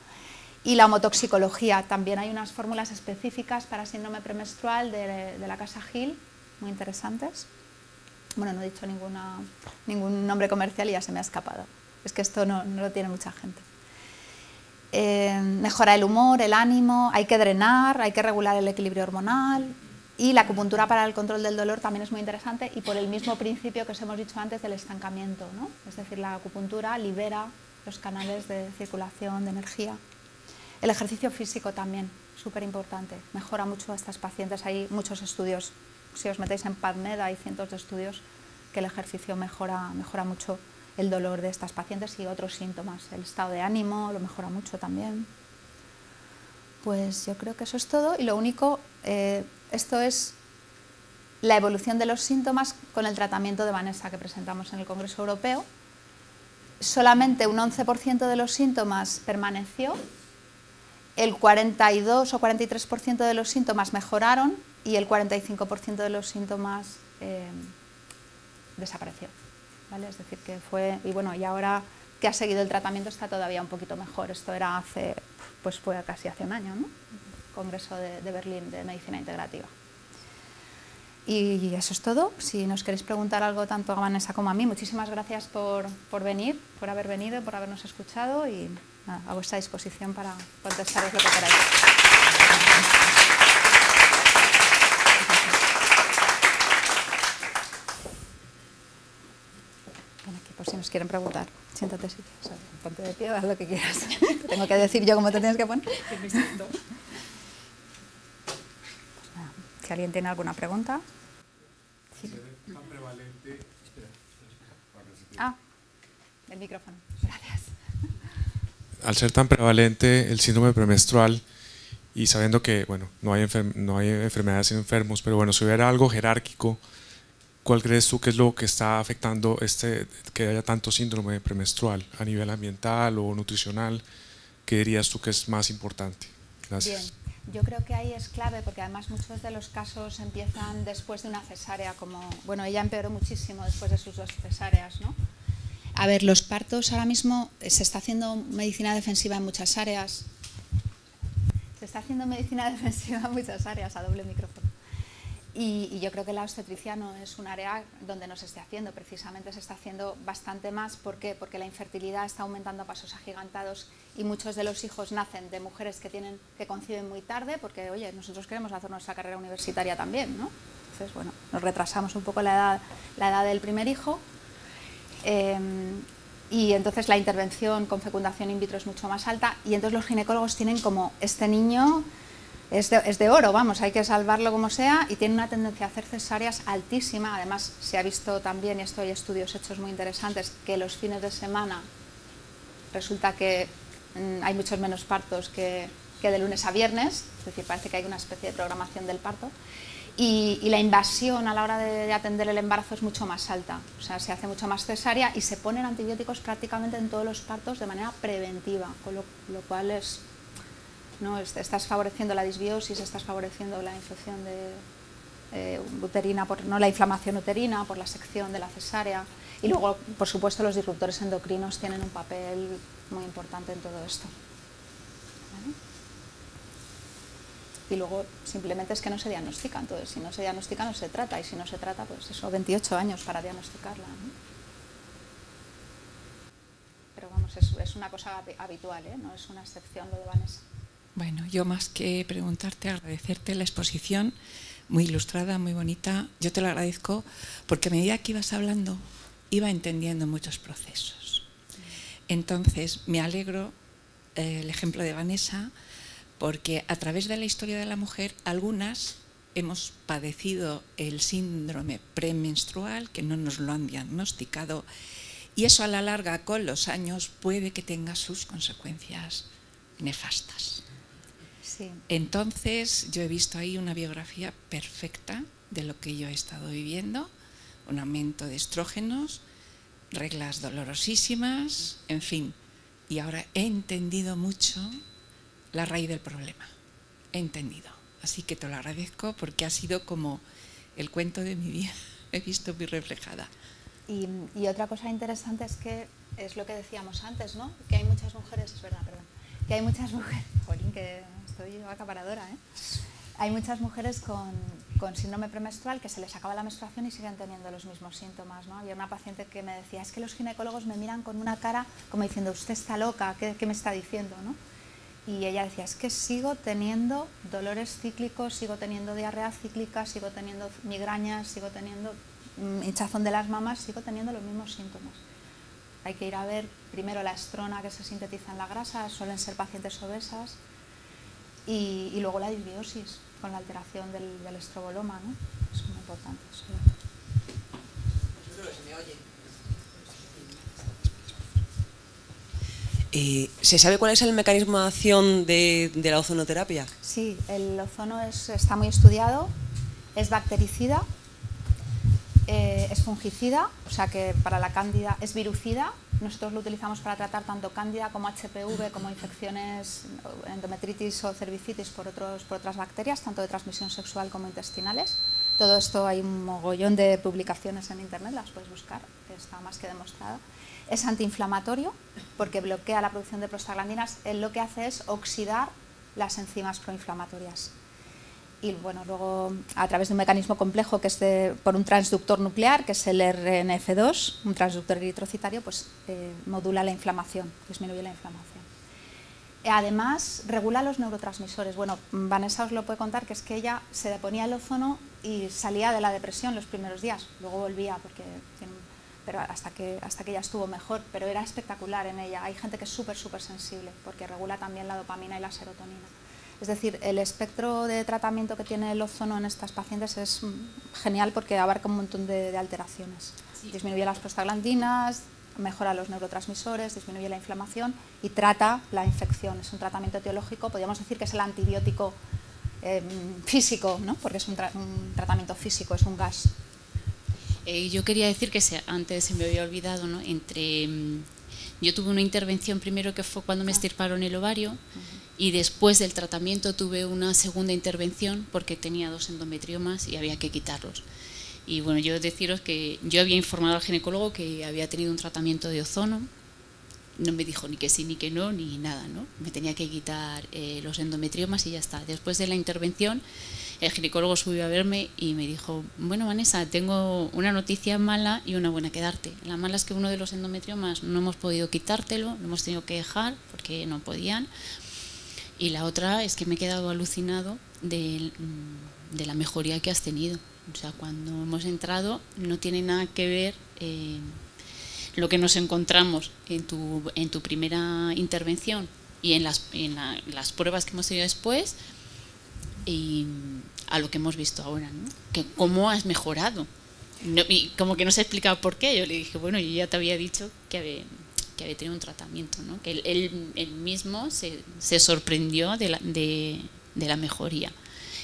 Y la homotoxicología, también hay unas fórmulas específicas para síndrome premenstrual de, de la casa Gil, muy interesantes. Bueno, no he dicho ninguna, ningún nombre comercial y ya se me ha escapado, es que esto no, no lo tiene mucha gente. Eh, mejora el humor, el ánimo, hay que drenar, hay que regular el equilibrio hormonal. Y la acupuntura para el control del dolor también es muy interesante y por el mismo principio que os hemos dicho antes del estancamiento, ¿no? Es decir, la acupuntura libera los canales de circulación, de energía. El ejercicio físico también, súper importante, mejora mucho a estas pacientes. Hay muchos estudios, si os metéis en PubMed hay cientos de estudios que el ejercicio mejora, mejora mucho el dolor de estas pacientes y otros síntomas. El estado de ánimo lo mejora mucho también. Pues yo creo que eso es todo y lo único... Eh, Esto es la evolución de los síntomas con el tratamiento de Vanessa que presentamos en el Congreso Europeo. Solamente un once por ciento de los síntomas permaneció, el cuarenta y dos o cuarenta y tres por ciento de los síntomas mejoraron y el cuarenta y cinco por ciento de los síntomas eh, desapareció, ¿vale? Es decir, que fue... Y bueno, y ahora que ha seguido el tratamiento está todavía un poquito mejor. Esto era hace... pues fue casi hace un año, ¿no? Congreso de, de Berlín de Medicina Integrativa. Y eso es todo. Si nos queréis preguntar algo tanto a Vanessa como a mí, muchísimas gracias por, por venir, por haber venido, por habernos escuchado y nada, a vuestra disposición para contestaros lo que queráis. Ven aquí, por si nos nos quieren preguntar. Siéntate, sí. O sea, ponte de pie, haz lo que quieras. Te tengo que decir yo cómo te tienes que poner. Pues nada, si alguien tiene alguna pregunta. Sí. ¿Se ve tan prevalente? Espera, espera. Ah, el micrófono. Gracias. Al ser tan prevalente el síndrome premenstrual y sabiendo que, bueno, no hay, enfer no hay enfermedades sin enfermos, pero bueno, si hubiera algo jerárquico, ¿cuál crees tú que es lo que está afectando este, que haya tanto síndrome premenstrual a nivel ambiental o nutricional? ¿Qué dirías tú que es más importante? Gracias. Bien. Yo creo que ahí es clave porque además muchos de los casos empiezan después de una cesárea, como, bueno, ella empeoró muchísimo después de sus dos cesáreas, ¿no? A ver, los partos ahora mismo, se está haciendo medicina defensiva en muchas áreas. Se está haciendo medicina defensiva en muchas áreas, a doble micrófono. Y, y yo creo que la obstetricia no es un área donde no se esté haciendo, precisamente se está haciendo bastante más. ¿Por qué? Porque la infertilidad está aumentando a pasos agigantados y muchos de los hijos nacen de mujeres que tienen que conciben muy tarde, porque oye, nosotros queremos hacer nuestra carrera universitaria también, ¿no? Entonces, bueno, nos retrasamos un poco la edad, la edad del primer hijo. Eh, y entonces la intervención con fecundación in vitro es mucho más alta y entonces los ginecólogos tienen como este niño es de, es de oro, vamos, hay que salvarlo como sea, y tiene una tendencia a hacer cesáreas altísima. Además se ha visto también, y esto hay estudios hechos muy interesantes, que los fines de semana resulta que mmm, hay muchos menos partos que, que de lunes a viernes, es decir, parece que hay una especie de programación del parto. Y, y la invasión a la hora de, de atender el embarazo es mucho más alta, o sea, se hace mucho más cesárea y se ponen antibióticos prácticamente en todos los partos de manera preventiva, con lo, lo cual es, ¿no? Estás favoreciendo la disbiosis, estás favoreciendo la infección de, eh, uterina, por, no, la inflamación uterina por la sección de la cesárea. Y luego, por supuesto, los disruptores endocrinos tienen un papel muy importante en todo esto. ¿Vale? Y luego simplemente es que no se diagnostica, entonces si no se diagnostica no se trata, y si no se trata, pues eso, veintiocho años para diagnosticarla, ¿no? Pero vamos, es, es una cosa habitual, ¿eh? No es una excepción lo de Vanessa. Bueno, yo más que preguntarte, agradecerte la exposición, muy ilustrada, muy bonita, yo te lo agradezco porque a medida que ibas hablando, iba entendiendo muchos procesos. Entonces, me alegro eh, el ejemplo de Vanessa, porque a través de la historia de la mujer, algunas hemos padecido el síndrome premenstrual, que no nos lo han diagnosticado, y eso a la larga, con los años, puede que tenga sus consecuencias nefastas. Sí. Entonces, yo he visto ahí una biografía perfecta de lo que yo he estado viviendo, un aumento de estrógenos, reglas dolorosísimas, en fin. Y ahora he entendido mucho la raíz del problema, he entendido, así que te lo agradezco porque ha sido como el cuento de mi vida, he visto muy reflejada. Y, y otra cosa interesante es que es lo que decíamos antes, ¿no? Que hay muchas mujeres, es verdad, perdón, que hay muchas mujeres, jolín, que estoy acaparadora, ¿eh? Hay muchas mujeres con, con síndrome premenstrual que se les acaba la menstruación y siguen teniendo los mismos síntomas, ¿no? Había una paciente que me decía, es que los ginecólogos me miran con una cara como diciendo, usted está loca, ¿qué, qué me está diciendo, ¿no? Y ella decía, es que sigo teniendo dolores cíclicos, sigo teniendo diarrea cíclica, sigo teniendo migrañas, sigo teniendo mm, hinchazón de las mamas, sigo teniendo los mismos síntomas. Hay que ir a ver primero la estrona que se sintetiza en la grasa, suelen ser pacientes obesas, y, y luego la disbiosis con la alteración del, del estroboloma, ¿no? Es muy importante eso. Eh, ¿Se sabe cuál es el mecanismo de acción de, de la ozonoterapia? Sí, el ozono es, está muy estudiado, es bactericida, eh, es fungicida, o sea que para la cándida es virucida, nosotros lo utilizamos para tratar tanto cándida como H P V, como infecciones, endometritis o cervicitis por, otros, por otras bacterias, tanto de transmisión sexual como intestinales. Todo esto hay un mogollón de publicaciones en internet, las puedes buscar, está más que demostrado. Es antiinflamatorio porque bloquea la producción de prostaglandinas, él lo que hace es oxidar las enzimas proinflamatorias. Y bueno, luego a través de un mecanismo complejo que es de, por un transductor nuclear, que es el R N F dos, un transductor eritrocitario, pues eh, modula la inflamación, disminuye la inflamación. Además, regula los neurotransmisores. Bueno, Vanessa os lo puede contar, que es que ella se ponía el ozono y salía de la depresión los primeros días, luego volvía porque tiene pero hasta que, hasta que ella estuvo mejor, pero era espectacular en ella. Hay gente que es súper, súper sensible, porque regula también la dopamina y la serotonina. Es decir, el espectro de tratamiento que tiene el ozono en estas pacientes es genial porque abarca un montón de, de alteraciones. Sí. Disminuye las prostaglandinas, mejora los neurotransmisores, disminuye la inflamación y trata la infección. Es un tratamiento etiológico, podríamos decir que es el antibiótico eh, físico, ¿no? Porque es un, tra un tratamiento físico, es un gas. Eh, yo quería decir que se, antes se me había olvidado, ¿no? Entre, yo tuve una intervención primero que fue cuando me extirparon el ovario. Uh-huh. Y después del tratamiento tuve una segunda intervención porque tenía dos endometriomas y había que quitarlos. Y bueno, yo deciros que yo había informado al ginecólogo que había tenido un tratamiento de ozono. No me dijo ni que sí, ni que no, ni nada, ¿no? Me tenía que quitar eh, los endometriomas y ya está. Después de la intervención, el ginecólogo subió a verme y me dijo, bueno, Vanessa, tengo una noticia mala y una buena que darte. La mala es que uno de los endometriomas no hemos podido quitártelo, lo hemos tenido que dejar porque no podían. Y la otra es que me he quedado alucinado de, de la mejoría que has tenido. O sea, cuando hemos entrado no tiene nada que ver eh, lo que nos encontramos en tu, en tu primera intervención y en las, en la, las pruebas que hemos tenido después y a lo que hemos visto ahora, ¿no? Que cómo has mejorado. No, y como que no se ha explicado por qué. Yo le dije, bueno, yo ya te había dicho que había... que había tenido un tratamiento, ¿no? Que él, él, él mismo se, se sorprendió de la, de, de la mejoría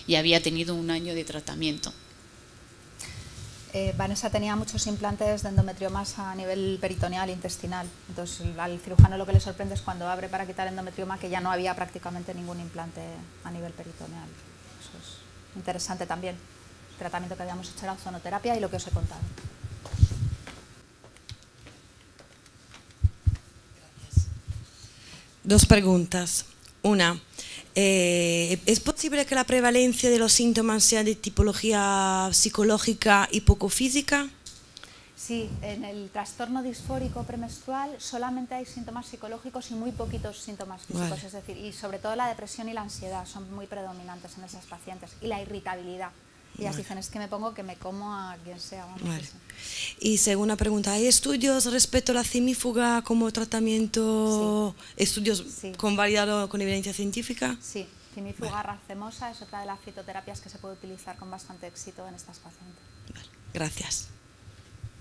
y había tenido un año de tratamiento. Eh, Vanessa tenía muchos implantes de endometriomas a nivel peritoneal, intestinal, entonces al cirujano lo que le sorprende es cuando abre para quitar endometrioma que ya no había prácticamente ningún implante a nivel peritoneal. Eso es interesante también, el tratamiento que habíamos hecho era ozonoterapia y lo que os he contado. Dos preguntas. Una, eh, ¿es posible que la prevalencia de los síntomas sea de tipología psicológica y poco física? Sí, en el trastorno disfórico premenstrual solamente hay síntomas psicológicos y muy poquitos síntomas físicos, vale. Es decir, y sobre todo la depresión y la ansiedad son muy predominantes en esas pacientes y la irritabilidad. Ellas vale. Dicen, es que me pongo que me como a quien sea. Vamos vale. Y segunda pregunta, ¿hay estudios respecto a la semífuga como tratamiento? Sí. ¿Estudios sí. con variado, con evidencia científica? Sí, semífuga vale. racemosa es otra de las fitoterapias que se puede utilizar con bastante éxito en estas pacientes. Vale. Gracias.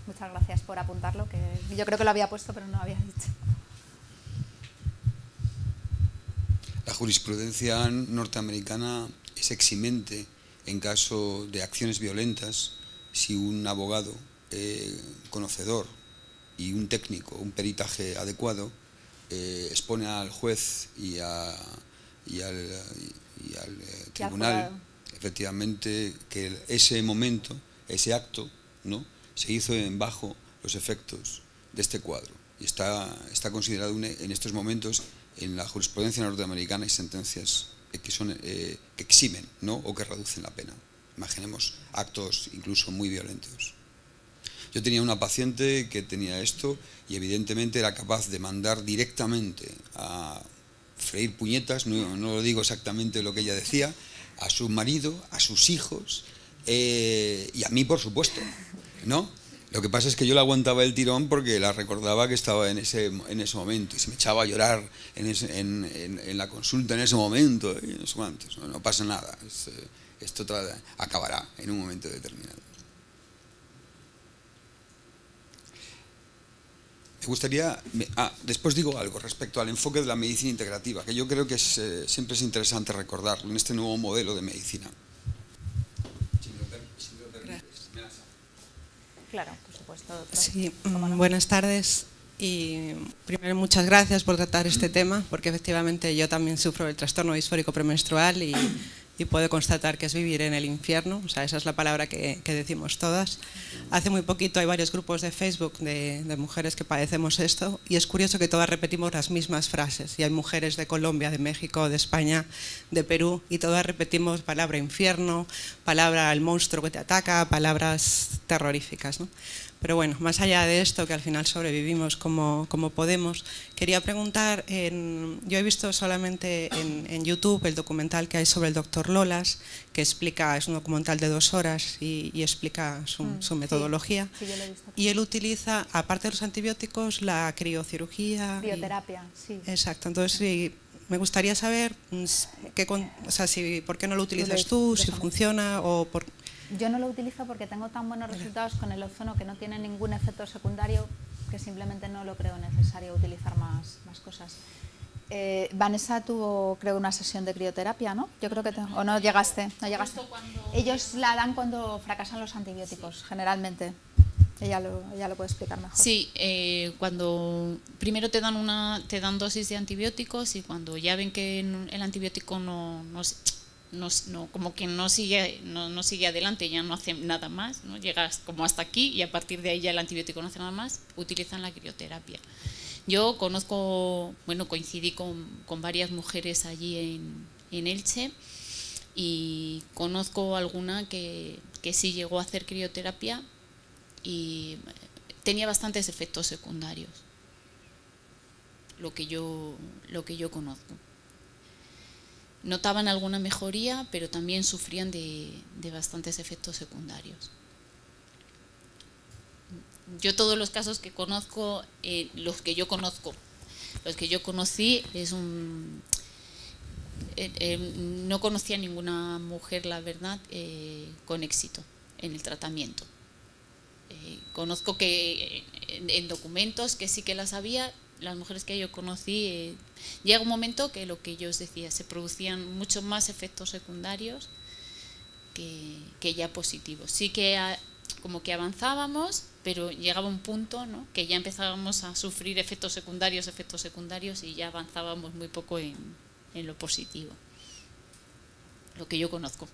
Muchas gracias por apuntarlo, que yo creo que lo había puesto pero no lo había dicho. La jurisprudencia norteamericana es eximente en caso de acciones violentas, si un abogado eh, conocedor y un técnico, un peritaje adecuado, eh, expone al juez y, a, y al, y al eh, tribunal, y efectivamente, que ese momento, ese acto, ¿no? se hizo en bajo los efectos de este cuadro. Y está, está considerado un, en estos momentos en la jurisprudencia norteamericana y sentencias que son eh, que eximen, ¿no? o que reducen la pena. Imaginemos actos incluso muy violentos. Yo tenía una paciente que tenía esto y evidentemente era capaz de mandar directamente a freír puñetas, no, no lo digo exactamente lo que ella decía, a su marido, a sus hijos eh, y a mí, por supuesto, ¿no? Lo que pasa es que yo le aguantaba el tirón porque la recordaba que estaba en ese, en ese momento y se me echaba a llorar en, ese, en, en, en la consulta en ese momento. Y no sé cuántos, no, no pasa nada, es, esto acabará en un momento determinado. Me gustaría... Me, ah, después digo algo respecto al enfoque de la medicina integrativa, que yo creo que es, eh, siempre es interesante recordarlo en este nuevo modelo de medicina. Claro, por supuesto. Sí, no? Buenas tardes y primero muchas gracias por tratar este tema porque efectivamente yo también sufro el trastorno disfórico premenstrual y, y puedo constatar que es vivir en el infierno, o sea, esa es la palabra que, que decimos todas. Hace muy poquito hay varios grupos de Facebook de, de mujeres que padecemos esto y es curioso que todas repetimos las mismas frases y hay mujeres de Colombia, de México, de España, de Perú y todas repetimos palabra infierno, palabra el monstruo que te ataca, palabras terroríficas, ¿no? Pero bueno, más allá de esto, que al final sobrevivimos como, como podemos, quería preguntar, en, yo he visto solamente en, en YouTube el documental que hay sobre el doctor Lolas, que explica, es un documental de dos horas y, y explica su, mm, su metodología. Sí, sí, yo lo he visto. Y él utiliza, aparte de los antibióticos, la criocirugía. Bioterapia, y, sí. Exacto, entonces sí, me gustaría saber qué, o sea, si, por qué no lo utilizas tú, si funciona o por... Yo no lo utilizo porque tengo tan buenos resultados con el ozono que no tiene ningún efecto secundario que simplemente no lo creo necesario utilizar más, más cosas. Eh, Vanessa tuvo, creo, una sesión de crioterapia, ¿no? Yo creo que te, o no llegaste, no llegaste. Ellos la dan cuando fracasan los antibióticos, sí, generalmente. Ella lo, ella lo puede explicar mejor. Sí, eh, cuando primero te dan una, te dan dosis de antibióticos y cuando ya ven que el antibiótico no, no No, no, como que no sigue, no, no sigue adelante, ya no hace nada más, ¿no? Llegas como hasta aquí y a partir de ahí ya el antibiótico no hace nada más, utilizan la crioterapia. Yo conozco, bueno, coincidí con, con varias mujeres allí en, en Elche y conozco alguna que, que sí llegó a hacer crioterapia y tenía bastantes efectos secundarios, lo que yo, lo que yo conozco. Notaban alguna mejoría, pero también sufrían de, de bastantes efectos secundarios. Yo todos los casos que conozco, eh, los que yo conozco, los que yo conocí, es un, eh, eh, no conocía ninguna mujer, la verdad, eh, con éxito en el tratamiento. Eh, conozco que en, en documentos que sí que las había. Las mujeres que yo conocí, eh, llega un momento que lo que yo os decía, se producían muchos más efectos secundarios que, que ya positivos. Sí que a, como que avanzábamos, pero llegaba un punto, ¿no?, que ya empezábamos a sufrir efectos secundarios, efectos secundarios y ya avanzábamos muy poco en, en lo positivo, lo que yo conozco.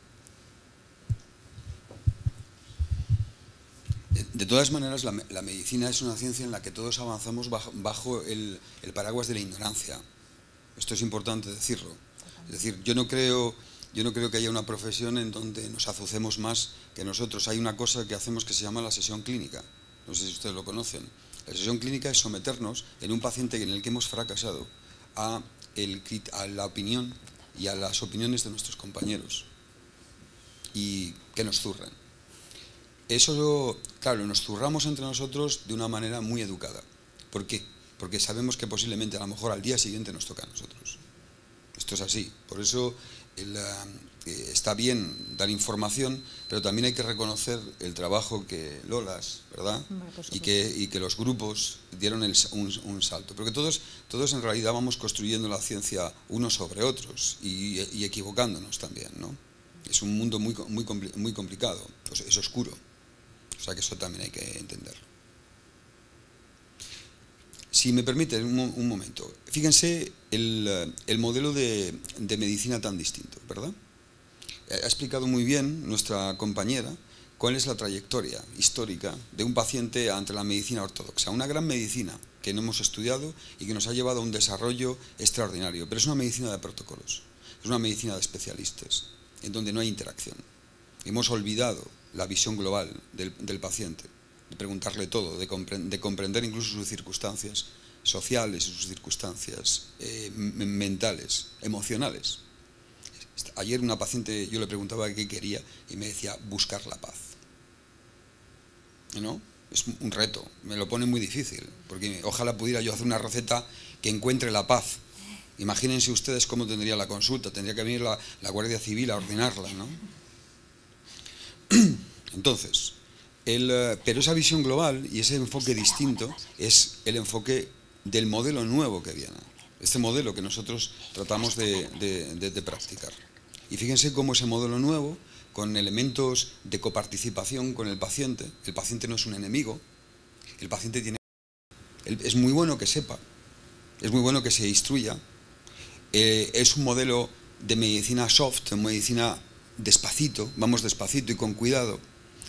De todas maneras, la, la medicina es una ciencia en la que todos avanzamos bajo, bajo el, el paraguas de la ignorancia. Esto es importante decirlo. Es decir, yo no creo, yo no creo que haya una profesión en donde nos azucemos más que nosotros. Hay una cosa que hacemos que se llama la sesión clínica. No sé si ustedes lo conocen. La sesión clínica es someternos en un paciente en el que hemos fracasado a, el, a la opinión y a las opiniones de nuestros compañeros y que nos zurran. Eso, claro, nos zurramos entre nosotros de una manera muy educada. ¿Por qué? Porque sabemos que posiblemente a lo mejor al día siguiente nos toca a nosotros. Esto es así. Por eso el, eh, está bien dar información, pero también hay que reconocer el trabajo que Lolas, ¿verdad? Y que, y que los grupos dieron el, un, un salto. Porque todos, todos en realidad vamos construyendo la ciencia unos sobre otros y, y equivocándonos también, ¿no? Es un mundo muy, muy, muy complicado, pues es oscuro. O sea que eso también hay que entenderlo. Si me permiten, un, un momento. Fíjense el, el modelo de, de medicina tan distinto, ¿verdad? Ha explicado muy bien nuestra compañera cuál es la trayectoria histórica de un paciente ante la medicina ortodoxa. Una gran medicina que no hemos estudiado y que nos ha llevado a un desarrollo extraordinario. Pero es una medicina de protocolos, es una medicina de especialistas, en donde no hay interacción. Hemos olvidado la visión global del, del paciente, de preguntarle todo, de, compre de comprender incluso sus circunstancias sociales, sus circunstancias eh, mentales, emocionales. Ayer una paciente, yo le preguntaba qué quería y me decía buscar la paz. ¿No? Es un reto, me lo pone muy difícil, porque ojalá pudiera yo hacer una receta que encuentre la paz. Imagínense ustedes cómo tendría la consulta, tendría que venir la, la Guardia Civil a ordenarla, ¿no? Entonces, el, pero esa visión global y ese enfoque distinto es el enfoque del modelo nuevo que viene, este modelo que nosotros tratamos de, de, de, de practicar. Y fíjense cómo ese modelo nuevo, con elementos de coparticipación con el paciente, el paciente no es un enemigo, el paciente tiene... Es muy bueno que sepa, es muy bueno que se instruya, eh, es un modelo de medicina soft, de medicina... despacito, vamos despacito y con cuidado.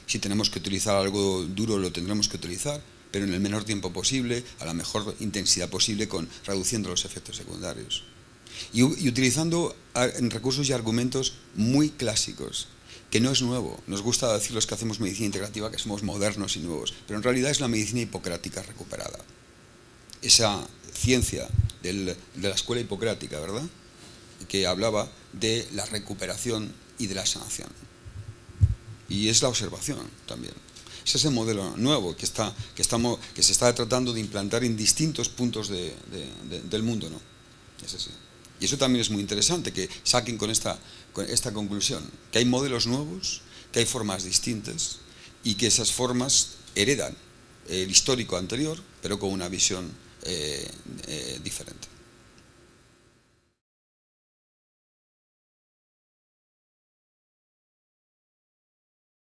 Si tenemos que utilizar algo duro lo tendremos que utilizar, pero en el menor tiempo posible, a la mejor intensidad posible, con, reduciendo los efectos secundarios. Y, y utilizando recursos y argumentos muy clásicos. que no es nuevo. Nos gusta decir los que hacemos medicina integrativa que somos modernos y nuevos, pero en realidad es la medicina hipocrática recuperada. Esa ciencia del, de la escuela hipocrática, ¿verdad?, que hablaba de la recuperación y de la sanación. Y es la observación también. Es ese modelo nuevo que, está, que, estamos, que se está tratando de implantar en distintos puntos de, de, de, del mundo, ¿no? Es así. Y eso también es muy interesante, que saquen con esta, con esta conclusión, que hay modelos nuevos, que hay formas distintas y que esas formas heredan el histórico anterior, pero con una visión eh, eh, diferente.